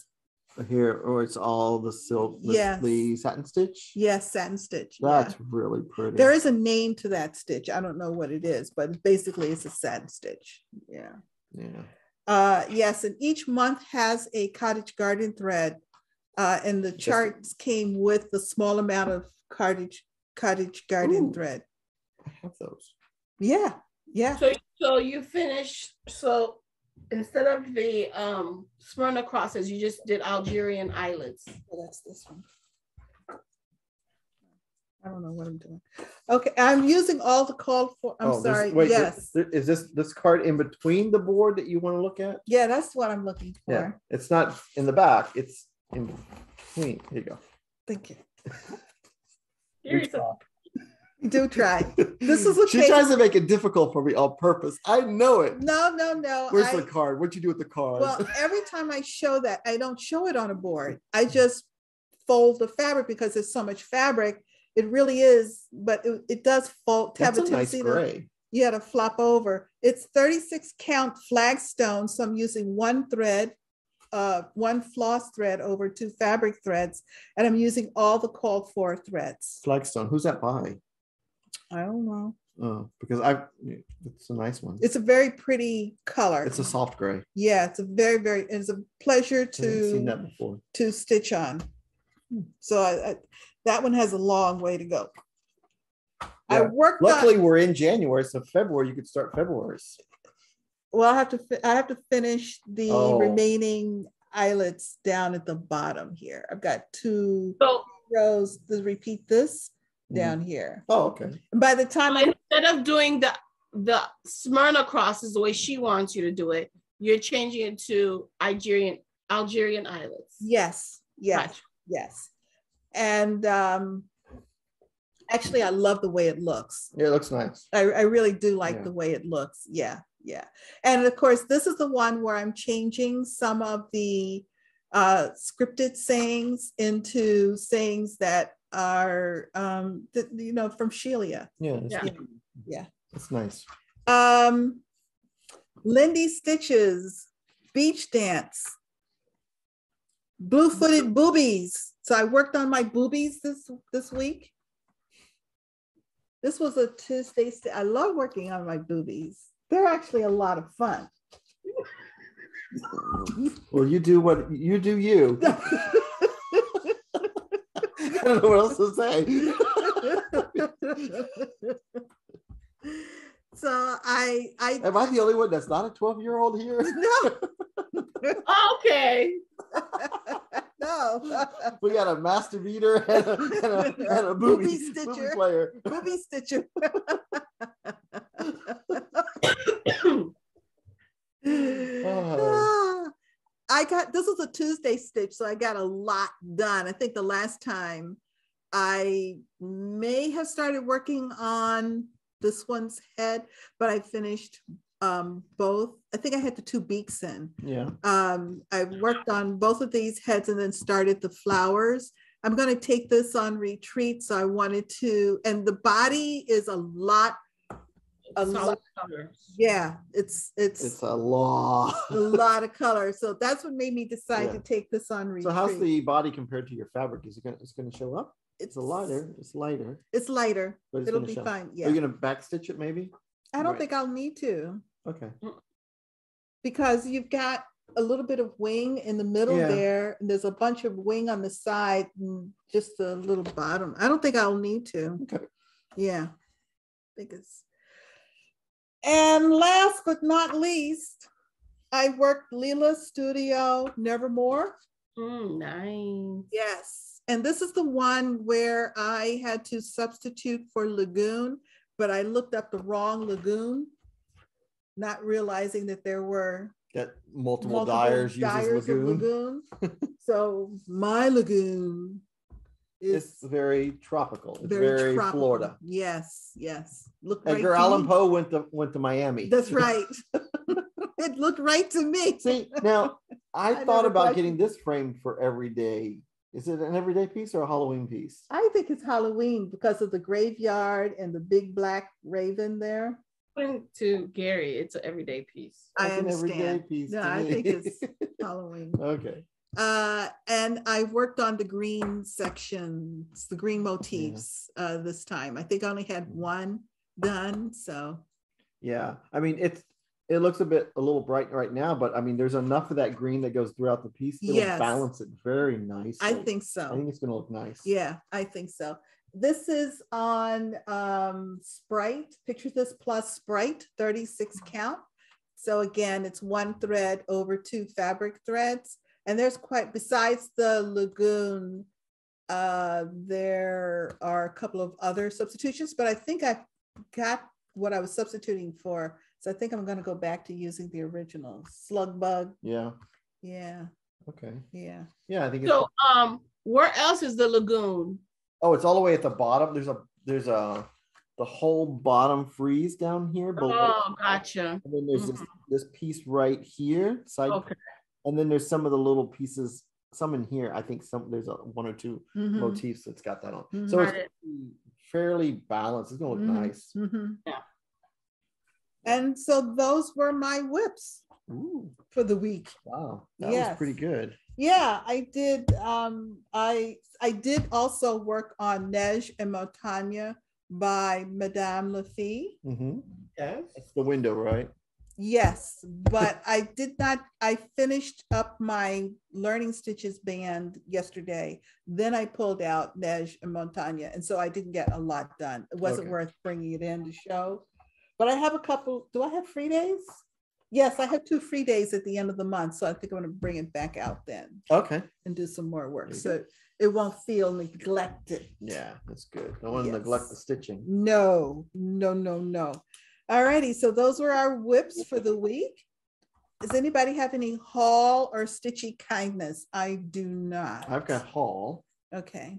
here, or it's all the silk, the satin stitch. Yes, satin stitch. That's really pretty. There is a name to that stitch. I don't know what it is, but basically it's a satin stitch. Yeah. Yeah. Yes, and each month has a cottage garden thread, and the charts came with the small amount of cottage garden thread. I have those. Yeah, yeah. So you finish. So instead of the Smyrna crosses, you just did Algerian eyelets. Oh, that's this one. I don't know what I'm doing. Okay, I'm using all the call for. I'm sorry. Wait, yes. Is this card in between the board that you want to look at? Yeah, that's what I'm looking for. Yeah, it's not in the back. It's in between. Here you go. Thank you. Do try. This is okay. She tries to make it difficult for me on purpose. I know it. No. Where's the card? What'd you do with the card? Well, every time I show that, I don't show it on a board. I just fold the fabric because there's so much fabric. It really is, but it does fold. That's a nice gray. Yeah, to flop over. It's 36 count flagstone. So I'm using one thread, one floss thread over two fabric threads, and I'm using all the called for threads. Flagstone. Who's that by? I don't know. Oh, because it's a nice one. It's a very pretty color. It's a soft gray. Yeah, it's a very, very. It's a pleasure to stitch on. So I that one has a long way to go. Yeah. I worked. Luckily, we're in January, so February you could start February's. Well, I have to finish the remaining eyelets down at the bottom here. I've got two rows to repeat this down here. Oh, okay. And by the time instead of doing the Smyrna crosses the way she wants you to do it, you're changing it to Algerian eyelets. Yes. Yes. Gotcha. Yes. And actually, I love the way it looks. Yeah, it looks nice. I really do like the way it looks. Yeah, yeah. And of course, this is the one where I'm changing some of the scripted sayings into sayings that are, from Shelia. Yeah. Yeah. That's nice. Lindy Stitches, Beach Dance, Blue-Footed Boobies. So I worked on my boobies this week. This was a Tuesday. I love working on my boobies. They're actually a lot of fun. Well, you do what you do. You. I don't know what else to say. So I am I the only one that's not a 12-year-old here? No. Okay. No. We got a master beater and a booby stitcher player. Booby stitcher. This was a Tuesday stitch, so I got a lot done. I think the last time I may have started working on this one's head, but I finished both. I think I had the two beaks in. Yeah. I worked on both of these heads and then started the flowers. I'm going to take this on retreat, so I wanted to. And the body is a lot of colors. Yeah, it's a lot of color. So that's what made me decide to take this on retreat. So how's the body compared to your fabric? Is it going to show up? It's lighter. It's lighter. But it'll be fine. Yeah. Are you going to back stitch it maybe? I don't think I'll need to. Okay. Because you've got a little bit of wing in the middle there. And there's a bunch of wing on the side and just a little bottom. I don't think I'll need to. Okay. Yeah. I think it's. And last but not least, I worked Leela Studio Nevermore. Nice. Yes. And this is the one where I had to substitute for Lagoon, but I looked up the wrong Lagoon, not realizing that there were multiple dyers uses Lagoon. So my Lagoon is very tropical. It's very tropical. Florida. Yes, yes. Look, Edgar Allan Poe went to Miami. That's right. It looked right to me. See, now I thought about getting this framed for every day. Is it an everyday piece or a Halloween piece? I think it's Halloween because of the graveyard and the big black raven there. According to Gary, it's an everyday piece. I understand. An everyday piece. No, I think it's Halloween. Okay. And I worked on the green sections, the green motifs this time. I think I only had one done. So yeah, I mean, it looks a little bright right now, but I mean, there's enough of that green that goes throughout the piece. It'll balance it very nicely. I think so. I think it's going to look nice. Yeah, I think so. This is on Sprite, Picture This Plus Sprite, 36 count. So again, it's one thread over two fabric threads. And there's quite, besides the Lagoon, there are a couple of other substitutions, but I think I got what I was substituting for. So I think I'm going to go back to using the original slug bug. Yeah. Yeah. Okay. Yeah. Yeah. I think so. Where else is the Lagoon? Oh, it's all the way at the bottom. There's the whole bottom frieze down here. Below. Oh, gotcha. And then there's this piece right here. Side. Okay. And then there's some of the little pieces, some in here. I think there's one or two motifs that's got that on. Mm-hmm. So it's fairly balanced. It's going to look nice. Mm-hmm. Yeah. And so those were my whips for the week. Wow. That was pretty good. Yeah, I did. I did also work on Neige et Montagne by Madame Lafie. Mm-hmm. Yes, it's the window, right? Yes, but I did not. I finished up my Learning Stitches band yesterday. Then I pulled out Neige et Montagne, and so I didn't get a lot done. It wasn't worth bringing it in to show. But I have a couple. Do I have free days? Yes, I have 2 free days at the end of the month, so I think I'm going to bring it back out then. Okay. And do some more work, so it won't feel neglected. Yeah, that's good. Don't want to neglect the stitching. No, no, no, no. All righty, so those were our whips for the week. Does anybody have any haul or stitchy kindness? I do not. I've got haul. Okay.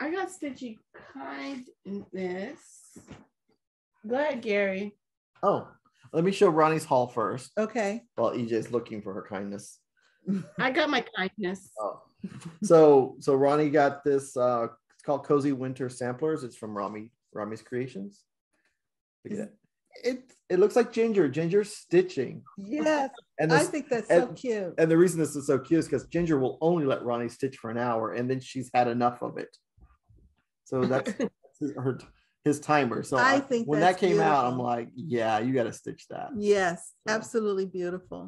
I got stitchy kindness. Go ahead, Gary. Oh. Let me show Ronnie's haul first. Okay. While EJ's looking for her kindness. I got my kindness. Oh. So Ronnie got this, it's called Cozy Winter Samplers. It's from Rami's Creations. Look at that. It looks like Ginger. Ginger's stitching. Yes. And I think that's so cute. And the reason this is so cute is because Ginger will only let Ronnie stitch for an hour and then she's had enough of it. So that's his timer. So I think when that came out, I'm like, yeah, you got to stitch that. Yes, absolutely beautiful.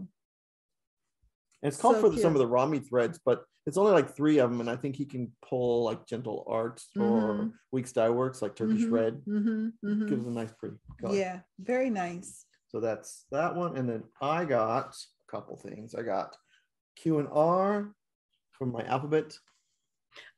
And it's called for some of the Rami threads, but it's only like 3 of them. And I think he can pull like Gentle Art or Weeks Dye Works, like Turkish Red. Gives a nice pretty color. Yeah, very nice. So that's that one. And then I got a couple things. I got Q&R from my alphabet.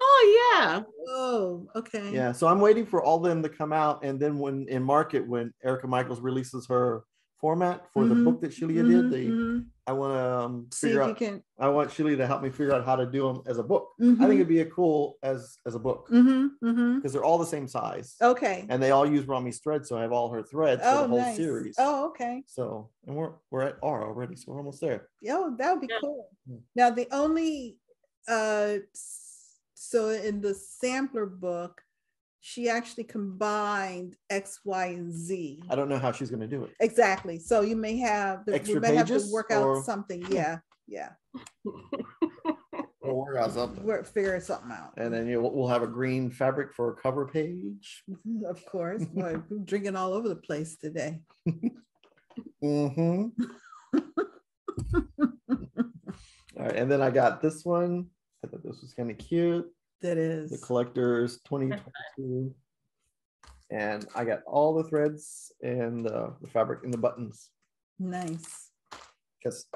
Oh yeah. Oh, okay. Yeah. So I'm waiting for all of them to come out. And then when in market, when Erica Michaels releases her format for the book that Shelia did, I want to figure out, I want Shelia to help me figure out how to do them as a book. I think it'd be cool as a book because they're all the same size. Okay. And they all use Rami's threads. So I have all her threads for the whole series. Oh, okay. So, and we're at R already. So we're almost there. Oh, that would be cool. Now the only, so in the sampler book, she actually combined X, Y, and Z. I don't know how she's going to do it. Exactly. So you may have have to work out something. Yeah, yeah. We'll work out something. We'll figure something out. And then we'll have a green fabric for a cover page. Of course. Boy, I'm drinking all over the place today. All right, and then I got this one. I thought this was kind of cute. That is. The Collectors 2022. And I got all the threads and the fabric and the buttons. Nice. Because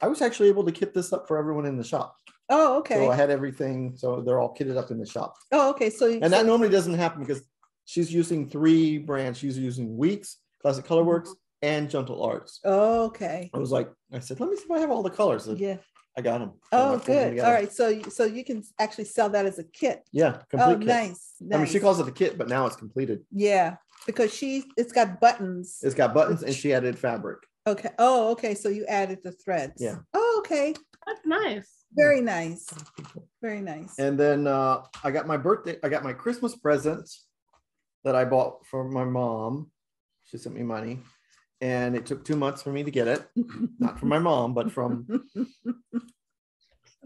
I was actually able to kit this up for everyone in the shop. Oh, okay. So I had everything. So they're all kitted up in the shop. Oh, okay. So that normally doesn't happen because she's using 3 brands. She's using Weeks, Classic Colorworks, and Gentle Arts. Oh, okay. I said, let me see if I have all the colors. And yeah. I got them. Oh, good. All right. So you can actually sell that as a kit. Yeah. Complete kit. Nice. I mean, she calls it a kit, but now it's completed. Yeah. Because it's got buttons. It's got buttons and she added fabric. Okay. Oh, okay. So you added the threads. Yeah. Oh, okay. That's nice. Very nice. Very nice. And then I got my Christmas present that I bought for my mom. She sent me money and it took 2 months for me to get it. Not from my mom, but from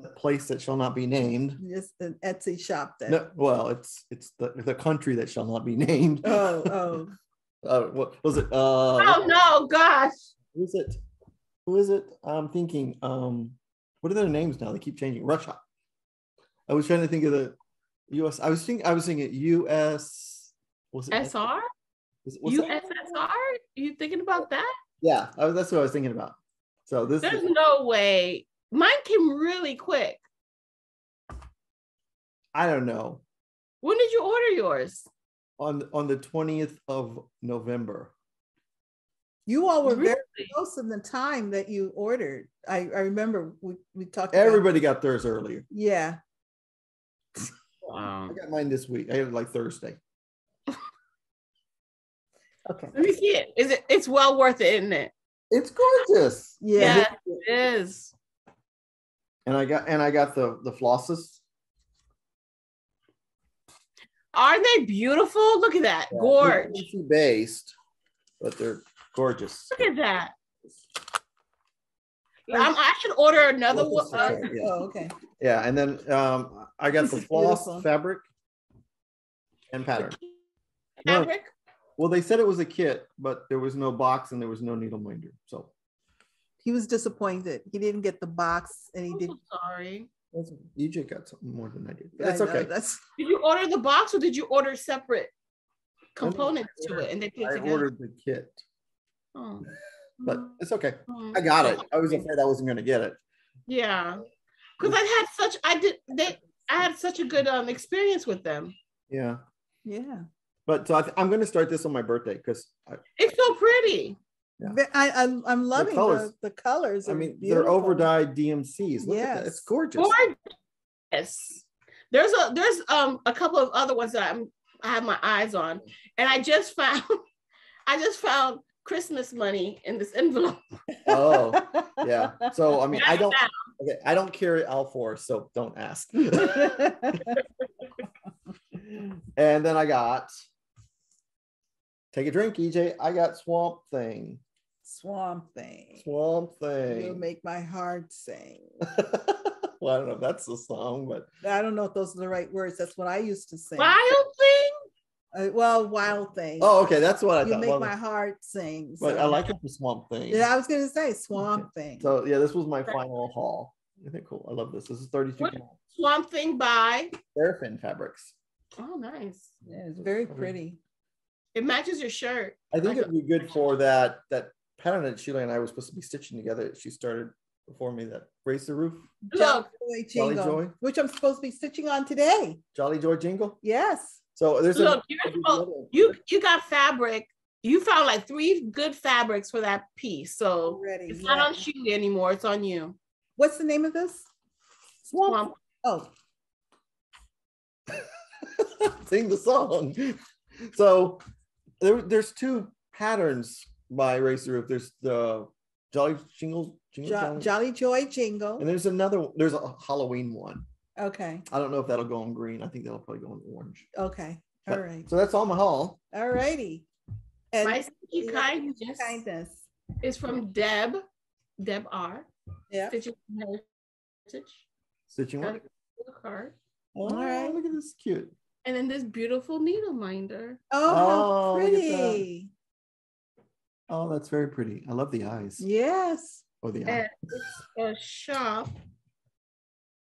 a place that shall not be named. Just an Etsy shop that. No, well, it's the country that shall not be named. Oh, oh. What was it? Oh no, gosh. Who is it? Who is it? I'm thinking, what are their names now? They keep changing. Russia. I was trying to think of the US. I was thinking US. Was it SR? USSR? You thinking about that? Yeah, that's what I was thinking about. So this. There's no way. Mine came really quick. I don't know. When did you order yours? On the 20th of November. You all were really? Very close in the time that you ordered. I remember we talked. Everybody got theirs earlier. Yeah. Wow. I got mine this week. I have like Thursday. Okay. Let me see it. Is it? It's well worth it, isn't it? It's gorgeous. Yeah, it is. And I got the flosses. Aren't they beautiful? Look at that. Yeah, gorge. Based, but they're gorgeous. Look at that. I should order another one. Yeah. Oh, okay. Yeah, and then I got the floss beautiful. Fabric and pattern. Fabric? No, well, they said it was a kit, but there was no box and there was no needle minder. So he was disappointed. He didn't get the box, and he didn't. Sorry. EJ got something more than I did. But that's okay. Did you order the box or did you order separate components to it and they put it together? I ordered the kit. Oh. But it's okay. I got it. I was afraid I wasn't going to get it. Yeah, because I had such a good experience with them. Yeah. Yeah. But so I'm going to start this on my birthday because it's so pretty. Yeah. I'm loving the colors. The colors I mean, beautiful. They're over dyed DMCs. Look at that. It's gorgeous. Gorgeous. There's a couple of other ones that I have my eyes on, and I just found. Christmas money in this envelope. Oh, yeah. So I mean, I don't carry Alfor, so don't ask. And then I got, take a drink, EJ. I got Swamp Thing. Swamp Thing. Swamp Thing. You'll make my heart sing. Well, I don't know if that's the song, but I don't know if those are the right words. That's what I used to sing. Wild Thing. Well, Wild Thing. Oh, okay, that's what I thought. You make my heart sing. So. But I like it for Swamp Thing. Yeah, I was gonna say Swamp Thing. So yeah, this was my final haul. I think cool. I love this. This is 32. Swamp Thing by Seraphin Fabrics. Oh, nice. Yeah, it's very pretty. It matches your shirt. I think it'd be good for that pattern that Sheila and I were supposed to be stitching together. She started before me. That Raise the Roof. Look, Jolly Joy, which I'm supposed to be stitching on today. Jolly Joy Jingle. Yes. So there's look, you got fabric. You found like 3 good fabrics for that piece. So already, it's not on Sheila anymore. It's on you. What's the name of this? Swamp. Oh. Sing the song. So there's 2 patterns by Raise the Roof. There's the Jolly Joy Jingle. And there's a Halloween one. Okay. I don't know if that'll go on green. I think that'll probably go on orange. Okay. All right. So that's all my haul. All righty. And my sneaky kindness is from Deb. Deb R. Yeah. Stitching Heritage. All right. Look at this, cute. And then this beautiful needle minder. Oh, how pretty. That. Oh, that's very pretty. I love the eyes. Yes. Oh, the eyes. It's a shop.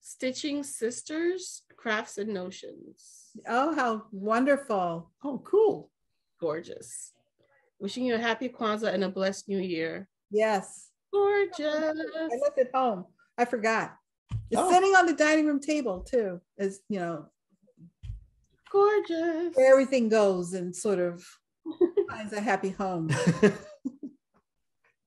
Stitching Sisters, Crafts and Notions. Oh, how wonderful. Oh, cool. Gorgeous. Wishing you a happy Kwanzaa and a blessed new year. Yes. Gorgeous. I left it home. I forgot. It's sitting on the dining room table too, as you know. Gorgeous. Where everything goes and sort of finds a happy home.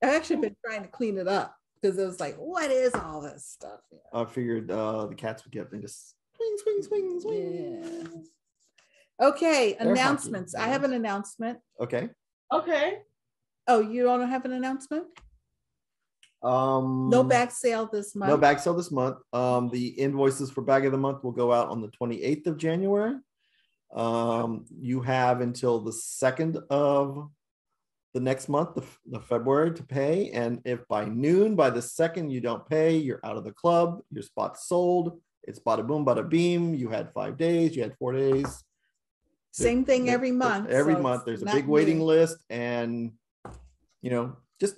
I've actually been trying to clean it up. Because it was like, what is all this stuff? Yeah. I figured the cats would get up and just swing. Yeah. Okay, they're announcements. Funky. I have an announcement. Okay. Okay. Oh, you don't have an announcement? No bag sale this month. No bag sale this month. The invoices for bag of the month will go out on the 28th of January. You have until the 2nd of the next month, the February, to pay. And if by noon, by the 2nd, you don't pay, you're out of the club, your spot's sold. It's bada boom, bada beam. You had 5 days, you had 4 days. Same thing every month. Every month, there's a big waiting list. And, you know, just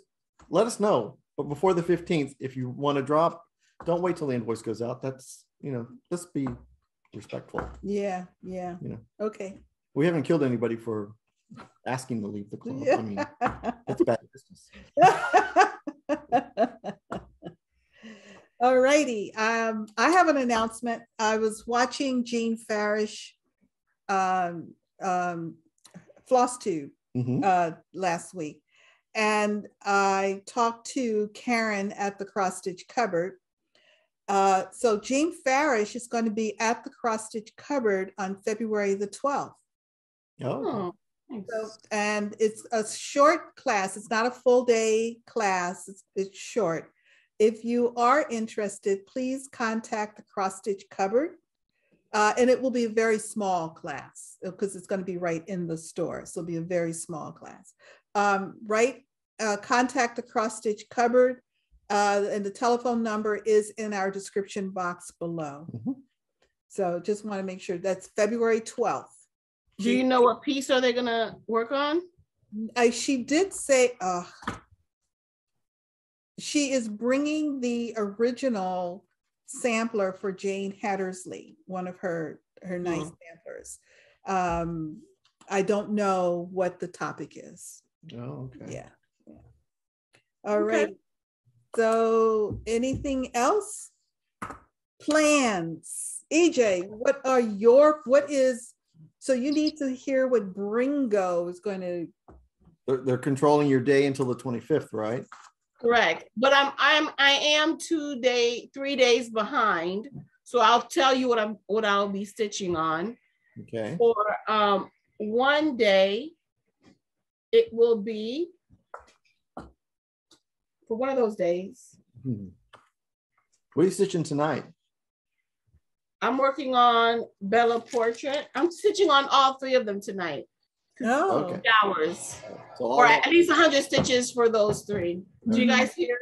let us know. But before the 15th, if you want to drop, don't wait till the invoice goes out. That's, you know, just be respectful. Yeah, yeah. You know. Okay. We haven't killed anybody for asking to leave the club. Yeah. I mean, that's bad business. All righty. I have an announcement. I was watching Jean Farish Floss Tube last week, and I talked to Karen at the Cross Stitch Cupboard. So Jean Farish is going to be at the Cross Stitch Cupboard on February the 12th. Oh, nice. So, and it's a short class. It's not a full day class. It's short. If you are interested, please contact the Cross Stitch Cupboard. And it will be a very small class because it's going to be right in the store. So it'll be a very small class. Contact the Cross Stitch Cupboard. And the telephone number is in our description box below. So just want to make sure that's February 12th. Do you know what piece are they going to work on? She did say, she is bringing the original sampler for Jane Hattersley, one of her nice samplers. I don't know what the topic is. Oh, okay. Yeah. All right. So anything else? Plans. EJ, so you need to hear what Bringo is going to. They're controlling your day until the 25th, right? Correct, but I am 3 days behind, so I'll tell you what I'll be stitching on. Okay. For 1 day, it will be for one of those days. What are you stitching tonight? I'm working on Bella Portrait. I'm stitching on all three of them tonight. Oh, okay. Hours, so or at least 100 stitches for those three. Do you guys hear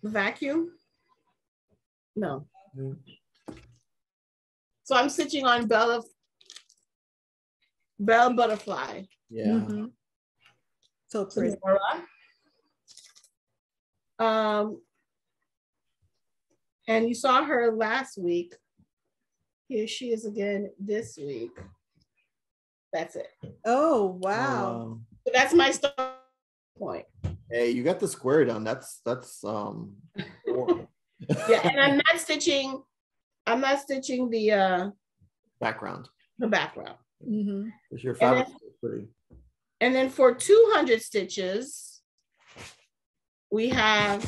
the vacuum? No. So I'm stitching on Bella Butterfly. Yeah. So pretty. And you saw her last week. Here she is again this week. That's it. Oh, wow. So that's my start point. Hey, you got the square done. That's yeah, and I'm not stitching the background. The background. Your fabric is pretty. And then for 200 stitches, we have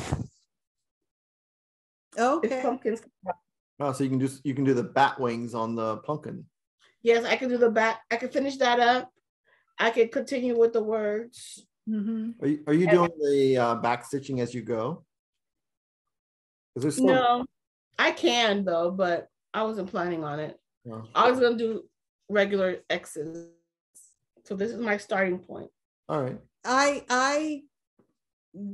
pumpkins. Oh, so you can do the bat wings on the pumpkin. Yes, I can do the back. I can finish that up. I can continue with the words. Are you doing the back stitching as you go? No, I can though, but I wasn't planning on it. No. I was going to do regular X's. So this is my starting point. All right. I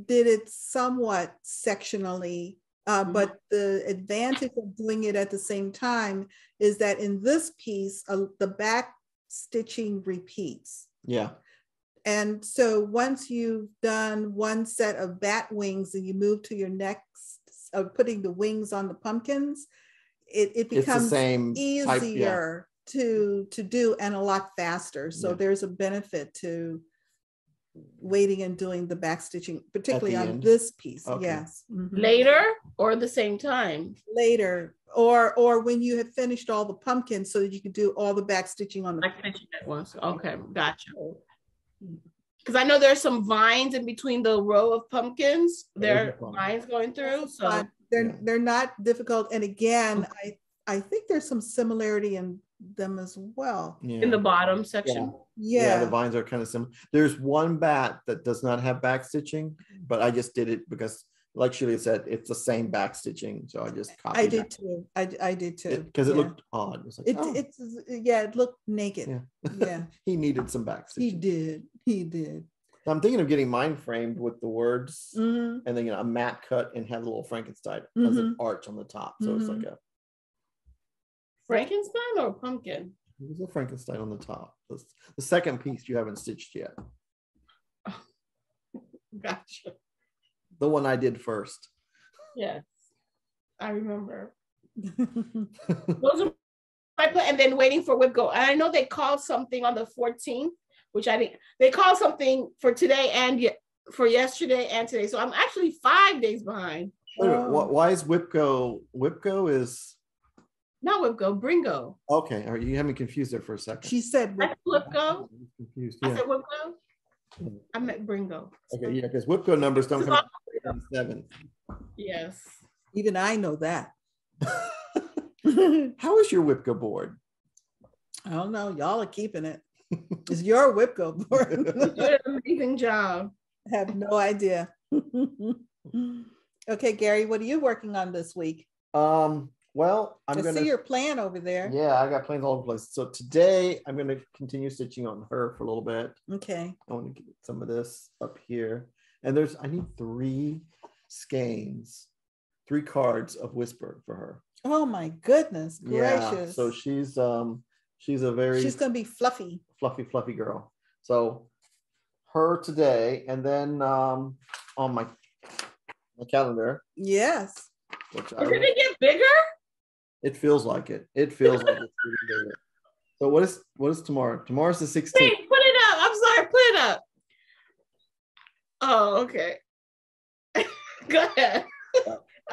did it somewhat sectionally. But the advantage of doing it at the same time is that in this piece, the back stitching repeats. Yeah. And so once you've done one set of bat wings and you move to your next, putting the wings on the pumpkins, it becomes easier to do and a lot faster. So there's a benefit to waiting and doing the back stitching, particularly on this piece. Yes. Later or the same time? Later, or when you have finished all the pumpkins, so that you can do all the back stitching on the pumpkin at once. Okay, gotcha. Because I know there's some vines in between the row of pumpkins. There are vines going through, so they're not difficult. And again, I think there's some similarity in them as well. In the bottom section. Yeah, the vines are kind of similar. There's one bat that does not have back stitching, but I just did it because like Julia said, it's the same back stitching, so I just copied. I did too. Because it looked odd. It was like, it looked naked. Yeah. He needed some back stitching. He did. So I'm thinking of getting mine framed with the words, mm-hmm. and then a matte cut and have a little Frankenstein mm-hmm. as an arch on the top. So mm-hmm. it's like a Frankenstein or pumpkin. There's a Frankenstein on the top. That's the second piece you haven't stitched yet. Oh, gotcha. The one I did first. Yes, I remember. Those are my plan, and then waiting for Whip Go. I know they called something on the 14th, which I think they called something for today and for yesterday and today. So I'm actually 5 days behind. Why is Whip Go? Whip Go is not Whip Go. Bringo. Okay, you had me confused there for a second. She said Whip Go. Confused. Yeah. I said Whip Go. I meant Bringo. Okay, yeah, because Whip Go numbers don't come. Seven. Yes. Even I know that. How is your WIPCO board? I don't know. Y'all are keeping it. It's your WIPCO board. You did an amazing job. I have no idea. Okay, Gary, what are you working on this week? Well, I'm going to see your plan over there. Yeah, I got plans all over the place. So today I'm going to continue stitching on her for a little bit. Okay. I want to get some of this up here. And I need three cards of Whisper for her. Oh my goodness gracious. Yeah, so she's gonna be fluffy girl. So her today, and then on my calendar. Yes. Which we're gonna get bigger? It feels like it. It feels like it's getting bigger. So what is tomorrow? Tomorrow's the 16th. Wait, put it up. I'm sorry, put it up. Oh, okay. Go ahead.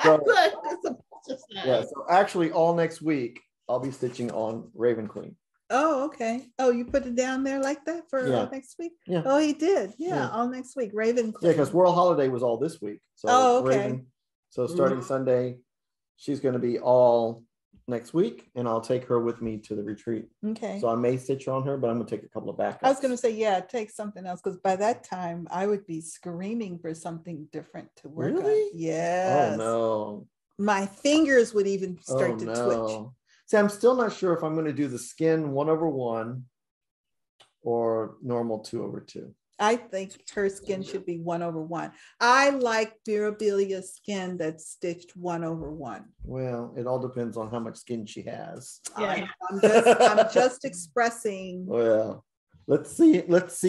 So actually all next week I'll be stitching on Raven Queen. Oh, okay. Oh, you put it down there like that for all next week? Yeah. Oh, he did. Yeah, all next week. Raven Queen. Yeah, because World Holiday was all this week. So okay. Raven. So starting Sunday, she's going to be all next week, and I'll take her with me to the retreat. Okay. So I may stitch on her, but I'm gonna take a couple of backups. I was gonna say, take something else, because by that time I would be screaming for something different to work on. Yes. Oh no. My fingers would even start to twitch. See, I'm still not sure if I'm gonna do the skin 1/1 or normal 2/2. I think her skin should be 1/1. I like Mirabilia's skin that's stitched 1/1. Well, it all depends on how much skin she has. Yeah. I'm just expressing. Well, let's see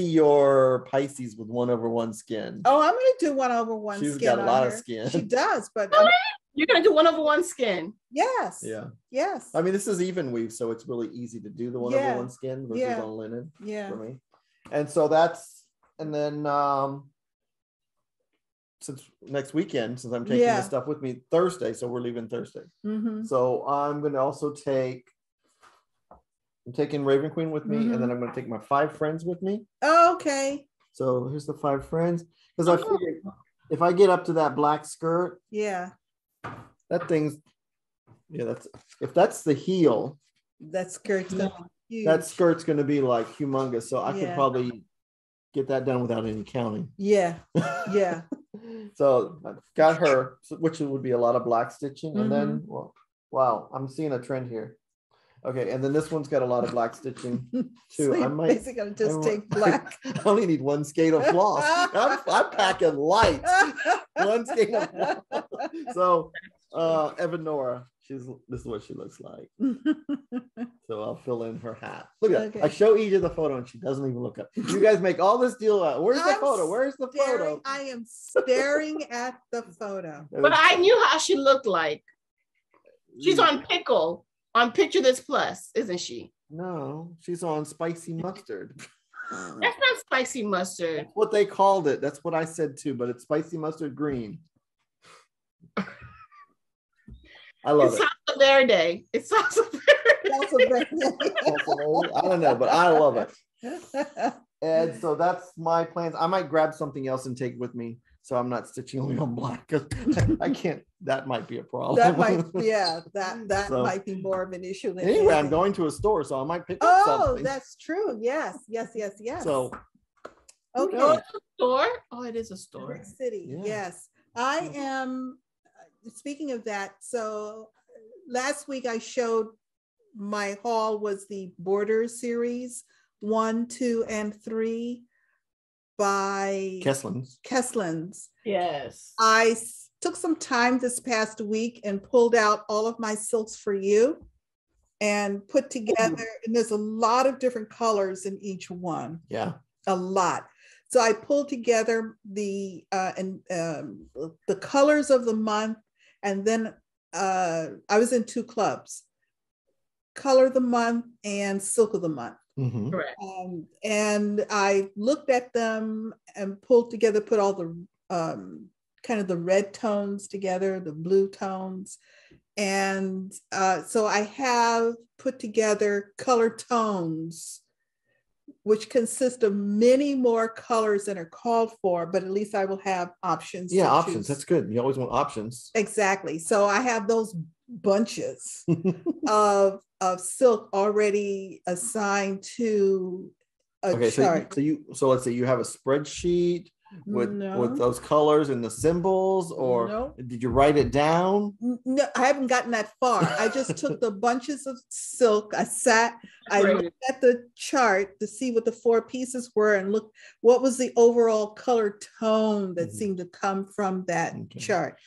your Pisces with 1/1 skin. Oh, I'm going to do 1/1 skin. She's got a lot of skin. She does, but really? You're going to do 1/1 skin. Yes. Yeah. Yes. I mean, this is even weave, so it's really easy to do the 1/1 skin versus on linen for me. And so that's. And then since I'm taking this stuff with me Thursday, so we're leaving Thursday. Mm-hmm. So I'm going to also I'm taking Raven Queen with me, mm-hmm. and then I'm going to take my 5 friends with me. Oh, okay. So here's the 5 friends. Because I figured if I get up to that black skirt, if that's the heel, that skirt's going to be huge. That skirt's going to be like humongous. So I could probably get that done without any counting. Yeah. So I've got her, which would be a lot of black stitching, mm-hmm. and then wow, I'm seeing a trend here. Okay, and then this one's got a lot of black stitching too. So I might basically take black. I only need 1 skein of floss. I'm packing light. 1 skein of floss. So Evanora, this is what she looks like. So I'll fill in her hat. Look at that. I show EJ the photo and she doesn't even look up. You guys make all this deal out. Where's the photo? I am staring at the photo. But I knew how she looked like. She's on pickle on Picture This Plus, isn't she? No, she's on spicy mustard. That's not spicy mustard. That's what they called it. That's what I said too, but it's spicy mustard green. I love it. Salsa Verde. It's Salsa Verde. I don't know, but I love it. And so that's my plans. I might grab something else and take with me, so I'm not stitching only on black. I can't. That might be a problem. That might be more of an issue. Anyway, I'm going to a store, so I might pick up something. Oh, that's true. Yes. So, okay. Is it a store? Oh, it is a store. City. Yeah. Yes. I am, speaking of that, so last week I showed my haul was the Border series 1, 2, and 3 by Kesslins. Yes. I took some time this past week and pulled out all of my Silks for You and put together, and there's a lot of different colors in each one. Yeah. A lot. So I pulled together the colors of the month, and then I was in 2 clubs, Color of the Month and Silk of the Month. Mm-hmm. Correct. And I looked at them and pulled together, put all the kind of the red tones together, the blue tones. And so I have put together color tones, which consist of many more colors than are called for, but at least I will have options. Yeah, options. Choose. That's good. You always want options. Exactly. So I have those bunches of silk already assigned to a chart. So let's say you have a spreadsheet with those colors and the symbols, or did you write it down? No, I haven't gotten that far. I just took the bunches of silk. I looked at the chart to see what the 4 pieces were and looked what was the overall color tone that seemed to come from that chart.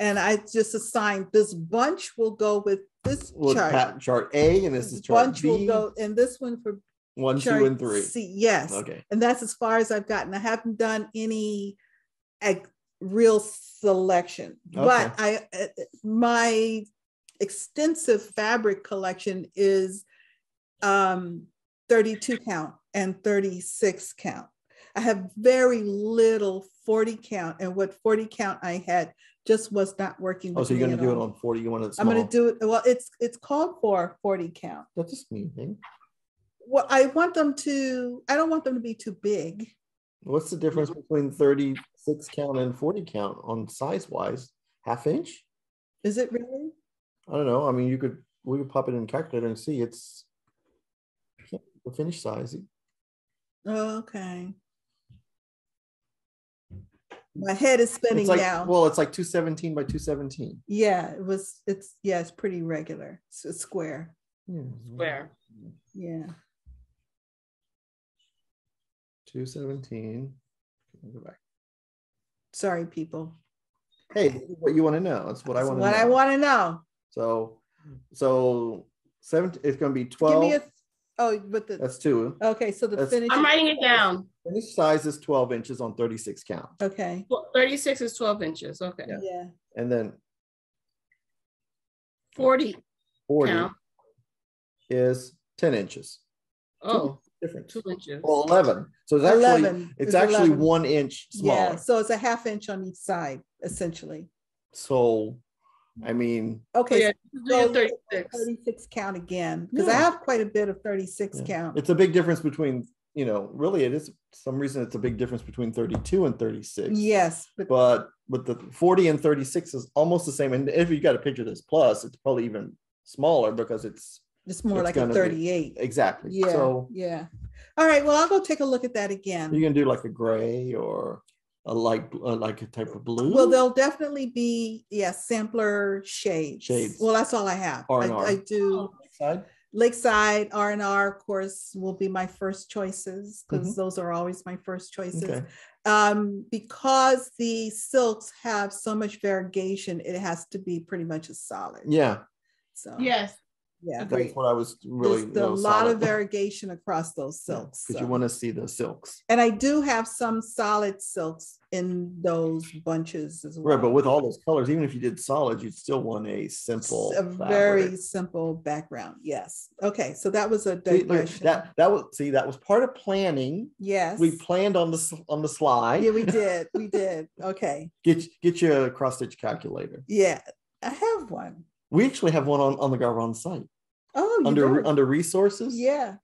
And I just assigned this bunch will go with this chart. Chart A, and this is chart bunch B. Will go, and this one for 1, 2, and 3. C, yes. Okay. And that's as far as I've gotten. I haven't done any real selection, but my extensive fabric collection is 32 count and 36 count. I have very little 40 count, and what 40 count I had just was not working. Oh, so you're going to do it on 40? You want it small? I'm going to do it. Well, it's called for 40 count. That's just me. Well, I don't want them to be too big. What's the difference between 36 count and 40 count on size wise? Half inch? Is it really? I don't know. I mean, we could pop it in a calculator and see it's the finished size. Oh, okay. My head is spinning now. Well, it's like 217 by 217. Yeah, it's pretty regular. So it's square. Yeah. Square. Yeah. 217. Go back. Sorry, people. Hey, this is what you want to know. That's what I want to know. What I want to know. So 7, it's going to be 12. Give me that's 2. Okay, so the finish. I'm writing it down. Finish size is 12 inches on 36 count. Okay. Well, 36 is 12 inches. Okay. Yeah. And then 40 count is 10 inches. Oh. Different. 2 inches. Well, 11. So it's actually 11. It's actually 11. 1 inch smaller. Yeah, so it's a half inch on each side, essentially. So, I mean, okay, so 36 count again, because I have quite a bit of 36 count. It's a big difference between, really it is, for some reason it's a big difference between 32 and 36. Yes. But the 40 and 36 is almost the same. And if you got a Picture This Plus, it's probably even smaller because it's more like a 38. Exactly. Yeah. So, yeah. All right. Well, I'll go take a look at that again. You can do like a gray or a like a type of blue. Well, there'll definitely be sampler shades. Well, that's all I have. R&R. I do Lakeside, R&R, of course, will be my first choices because those are always my first choices. Okay. Because the silks have so much variegation, it has to be pretty much a solid. Yeah. So yes. Yeah, that's what I was really. There's a lot of variegation across those silks. Because you want to see the silks. And I do have some solid silks in those bunches as well. Right, but with all those colors, even if you did solid, you'd still want a simple, very simple background. Yes. Okay, so that was a digression. That was part of planning. Yes. We planned on the slide. Yeah, we did. We did. Okay. Get your cross-stitch calculator. Yeah, I have one. We actually have one on the Garvon site. Oh, under resources. Yeah,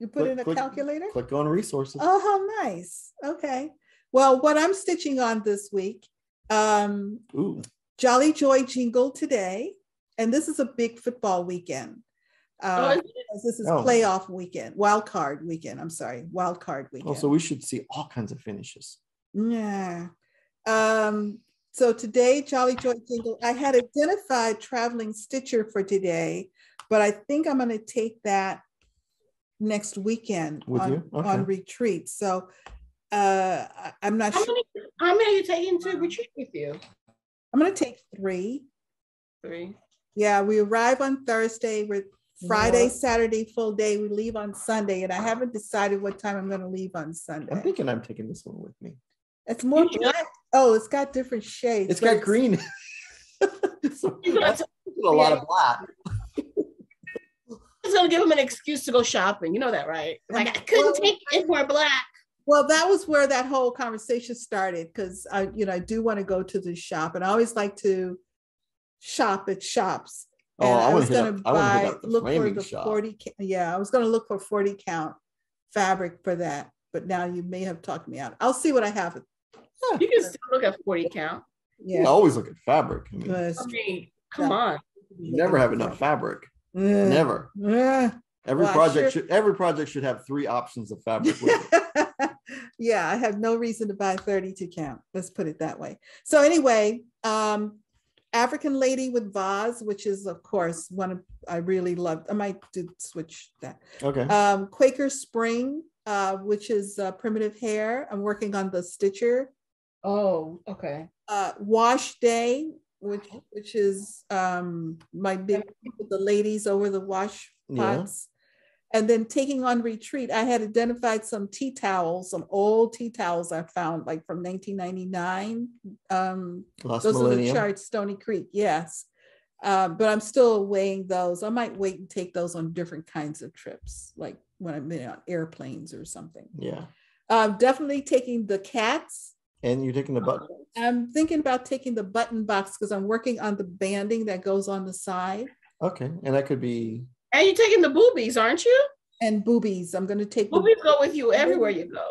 you put in a calculator. Click on resources. Oh, how nice. Okay. Well, what I'm stitching on this week, Jolly Joy Jingle today, and this is a big football weekend. This is playoff weekend, wild card weekend. I'm sorry, wild card weekend. Oh, so we should see all kinds of finishes. Yeah. So today, Jolly Joy Jingle, I had identified Traveling Stitcher for today, but I think I'm going to take that next weekend on retreat. So I'm not sure. How many are you taking to retreat with you? I'm going to take three. Three? Yeah, we arrive on Thursday. We're Friday, Saturday, full day. We leave on Sunday, and I haven't decided what time I'm going to leave on Sunday. I'm thinking I'm taking this one with me. It's more black. Oh, it's got different shades. It's got green. That's a lot of black. It's going to give him an excuse to go shopping. You know that, right? Like, I couldn't take it more black. Well, that was where that whole conversation started, because I, you know, I do want to go to the shop, and I always like to shop at shops. And oh, I was going to look for the 40. Yeah, I was going to look for 40 count fabric for that, but now you may have talked me out. I'll see what I have. You can still look at 40 count. Yeah, you always look at fabric. I mean, come on. You never have enough fabric. Never. Every project should have three options of fabric with it. Yeah, I have no reason to buy 32 count. Let's put it that way. So anyway, African Lady with Vase, which is, of course, one of, I really loved. I might switch that. Okay. Quaker Spring, which is primitive hair. I'm working on the Stitcher. Oh, okay. Wash Day, which is my big with the ladies over the wash pots. Yeah. And then taking on retreat, I had identified some tea towels, some old tea towels I found like from 1999. Those are the charts, Stony Creek, yes. But I'm still weighing those. I might wait and take those on different kinds of trips, like when I'm on airplanes or something. Yeah. Definitely taking the cats. And you're taking the button? I'm thinking about taking the button box because I'm working on the banding that goes on the side. Okay. And that could be. And you're taking the boobies, aren't you? And boobies. I'm going to take. Boobies go with you everywhere you go.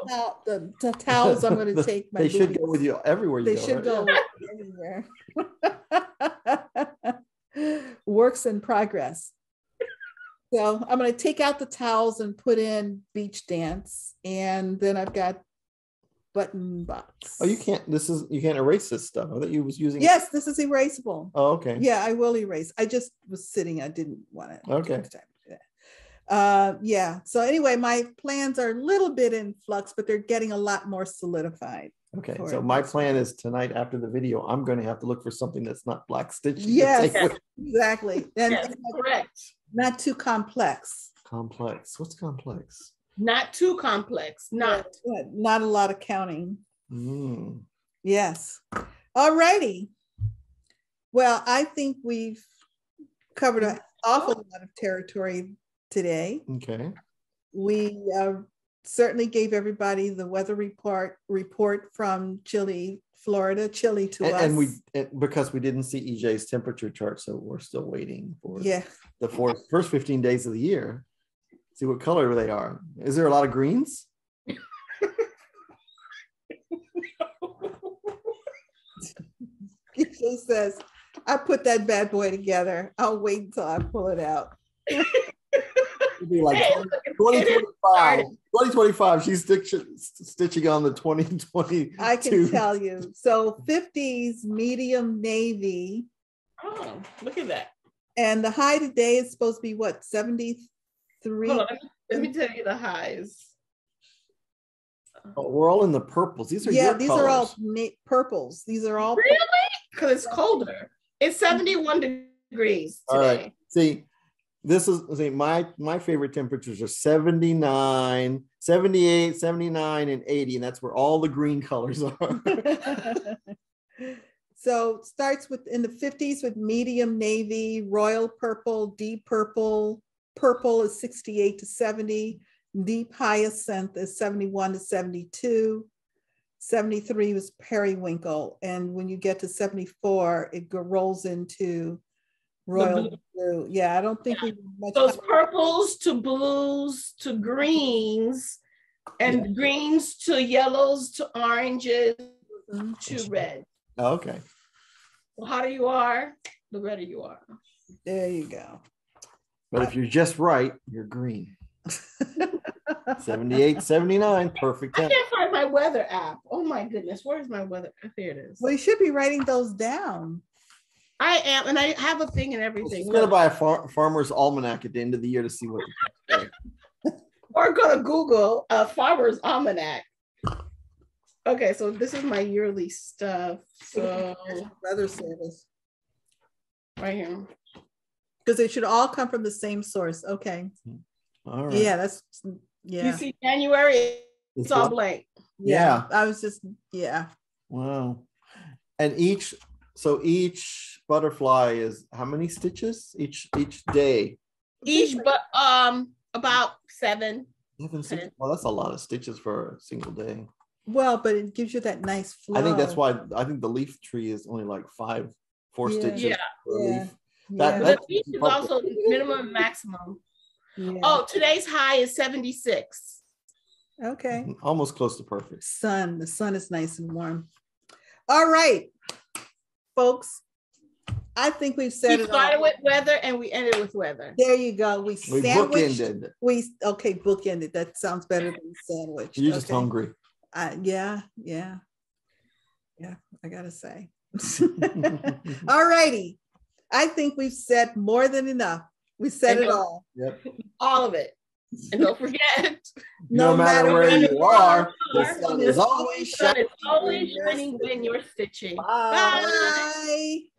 The towels, I'm going to take. My boobies should go with you everywhere you go. They should go everywhere. Works in progress. So I'm going to take out the towels and put in beach dance. And then I've got button box. Oh, you can't erase this stuff. I thought you was using. Yes, this is erasable. Oh, okay. Yeah, I will erase. I just was sitting. I didn't want it. Okay. Yeah. So anyway, my plans are a little bit in flux, but they're getting a lot more solidified. Okay. So my plan is tonight after the video, I'm going to have to look for something that's not black stitching. Yes, exactly. And yes, correct. Not too complex. Complex. What's complex? Not too complex. Not a lot of counting. Yes. All righty. Well, I think we've covered an awful lot of territory today. Okay. We certainly gave everybody the weather report from Chile, Florida, Chile to us. And because we didn't see EJ's temperature chart, so we're still waiting for the first 15 days of the year. See what color they are. Is there a lot of greens? She says, I put that bad boy together. I'll wait until I pull it out. It'll be like 2025. She's stitching on the 2022. I can tell you. So 50s medium navy. Oh, look at that. And the high today is supposed to be what, 73? Hold on, let me tell you the highs. Oh, we're all in the purples. These are these colors. Are all purples. These are all really because it's colder. It's 71 degrees today. All right. See, this is my favorite temperatures are 79, 78, 79, and 80, and that's where all the green colors are. So starts with in the 50s with medium navy, royal purple, deep purple. Purple is 68 to 70. Deep hyacinth is 71 to 72. 73 was periwinkle. And when you get to 74, it rolls into royal blue. Yeah, I don't think we did much. Those purples to blues to greens and greens to yellows to oranges to red. Oh, okay. The hotter you are, the redder you are. There you go. But if you're just right, you're green. 78, 79, perfect. I can't find my weather app. Oh my goodness, where's my weather? Here it is. Well, you should be writing those down. I am, and I have a thing and everything. Well, I'm gonna buy a farmer's almanac at the end of the year to see what. Or go to Google farmer's almanac. Okay, so this is my yearly stuff. So weather service, right here. Because they should all come from the same source. Okay. All right. Yeah, that's, yeah. You see January, it's all blank. Yeah. I was just, yeah. Wow. And each, so each butterfly is how many stitches each day? Each, but about seven. Well, that's a lot of stitches for a single day. Well, but it gives you that nice flow. I think that's why, I think the leaf tree is only like four stitches. Yeah. Yeah. The beach is also minimum and maximum. Yeah. Oh, today's high is 76. Okay. Almost close to perfect. The sun is nice and warm. All right, folks. I think we've said it all. We started with weather and we ended with weather. There you go. We bookended. Okay, bookended. That sounds better than sandwich. You're just hungry. Yeah, I gotta say. All righty. I think we've said more than enough. We said it all. Yep. All of it. And don't forget, no matter where you are, the sun is always shining when you're stitching. Bye. Bye.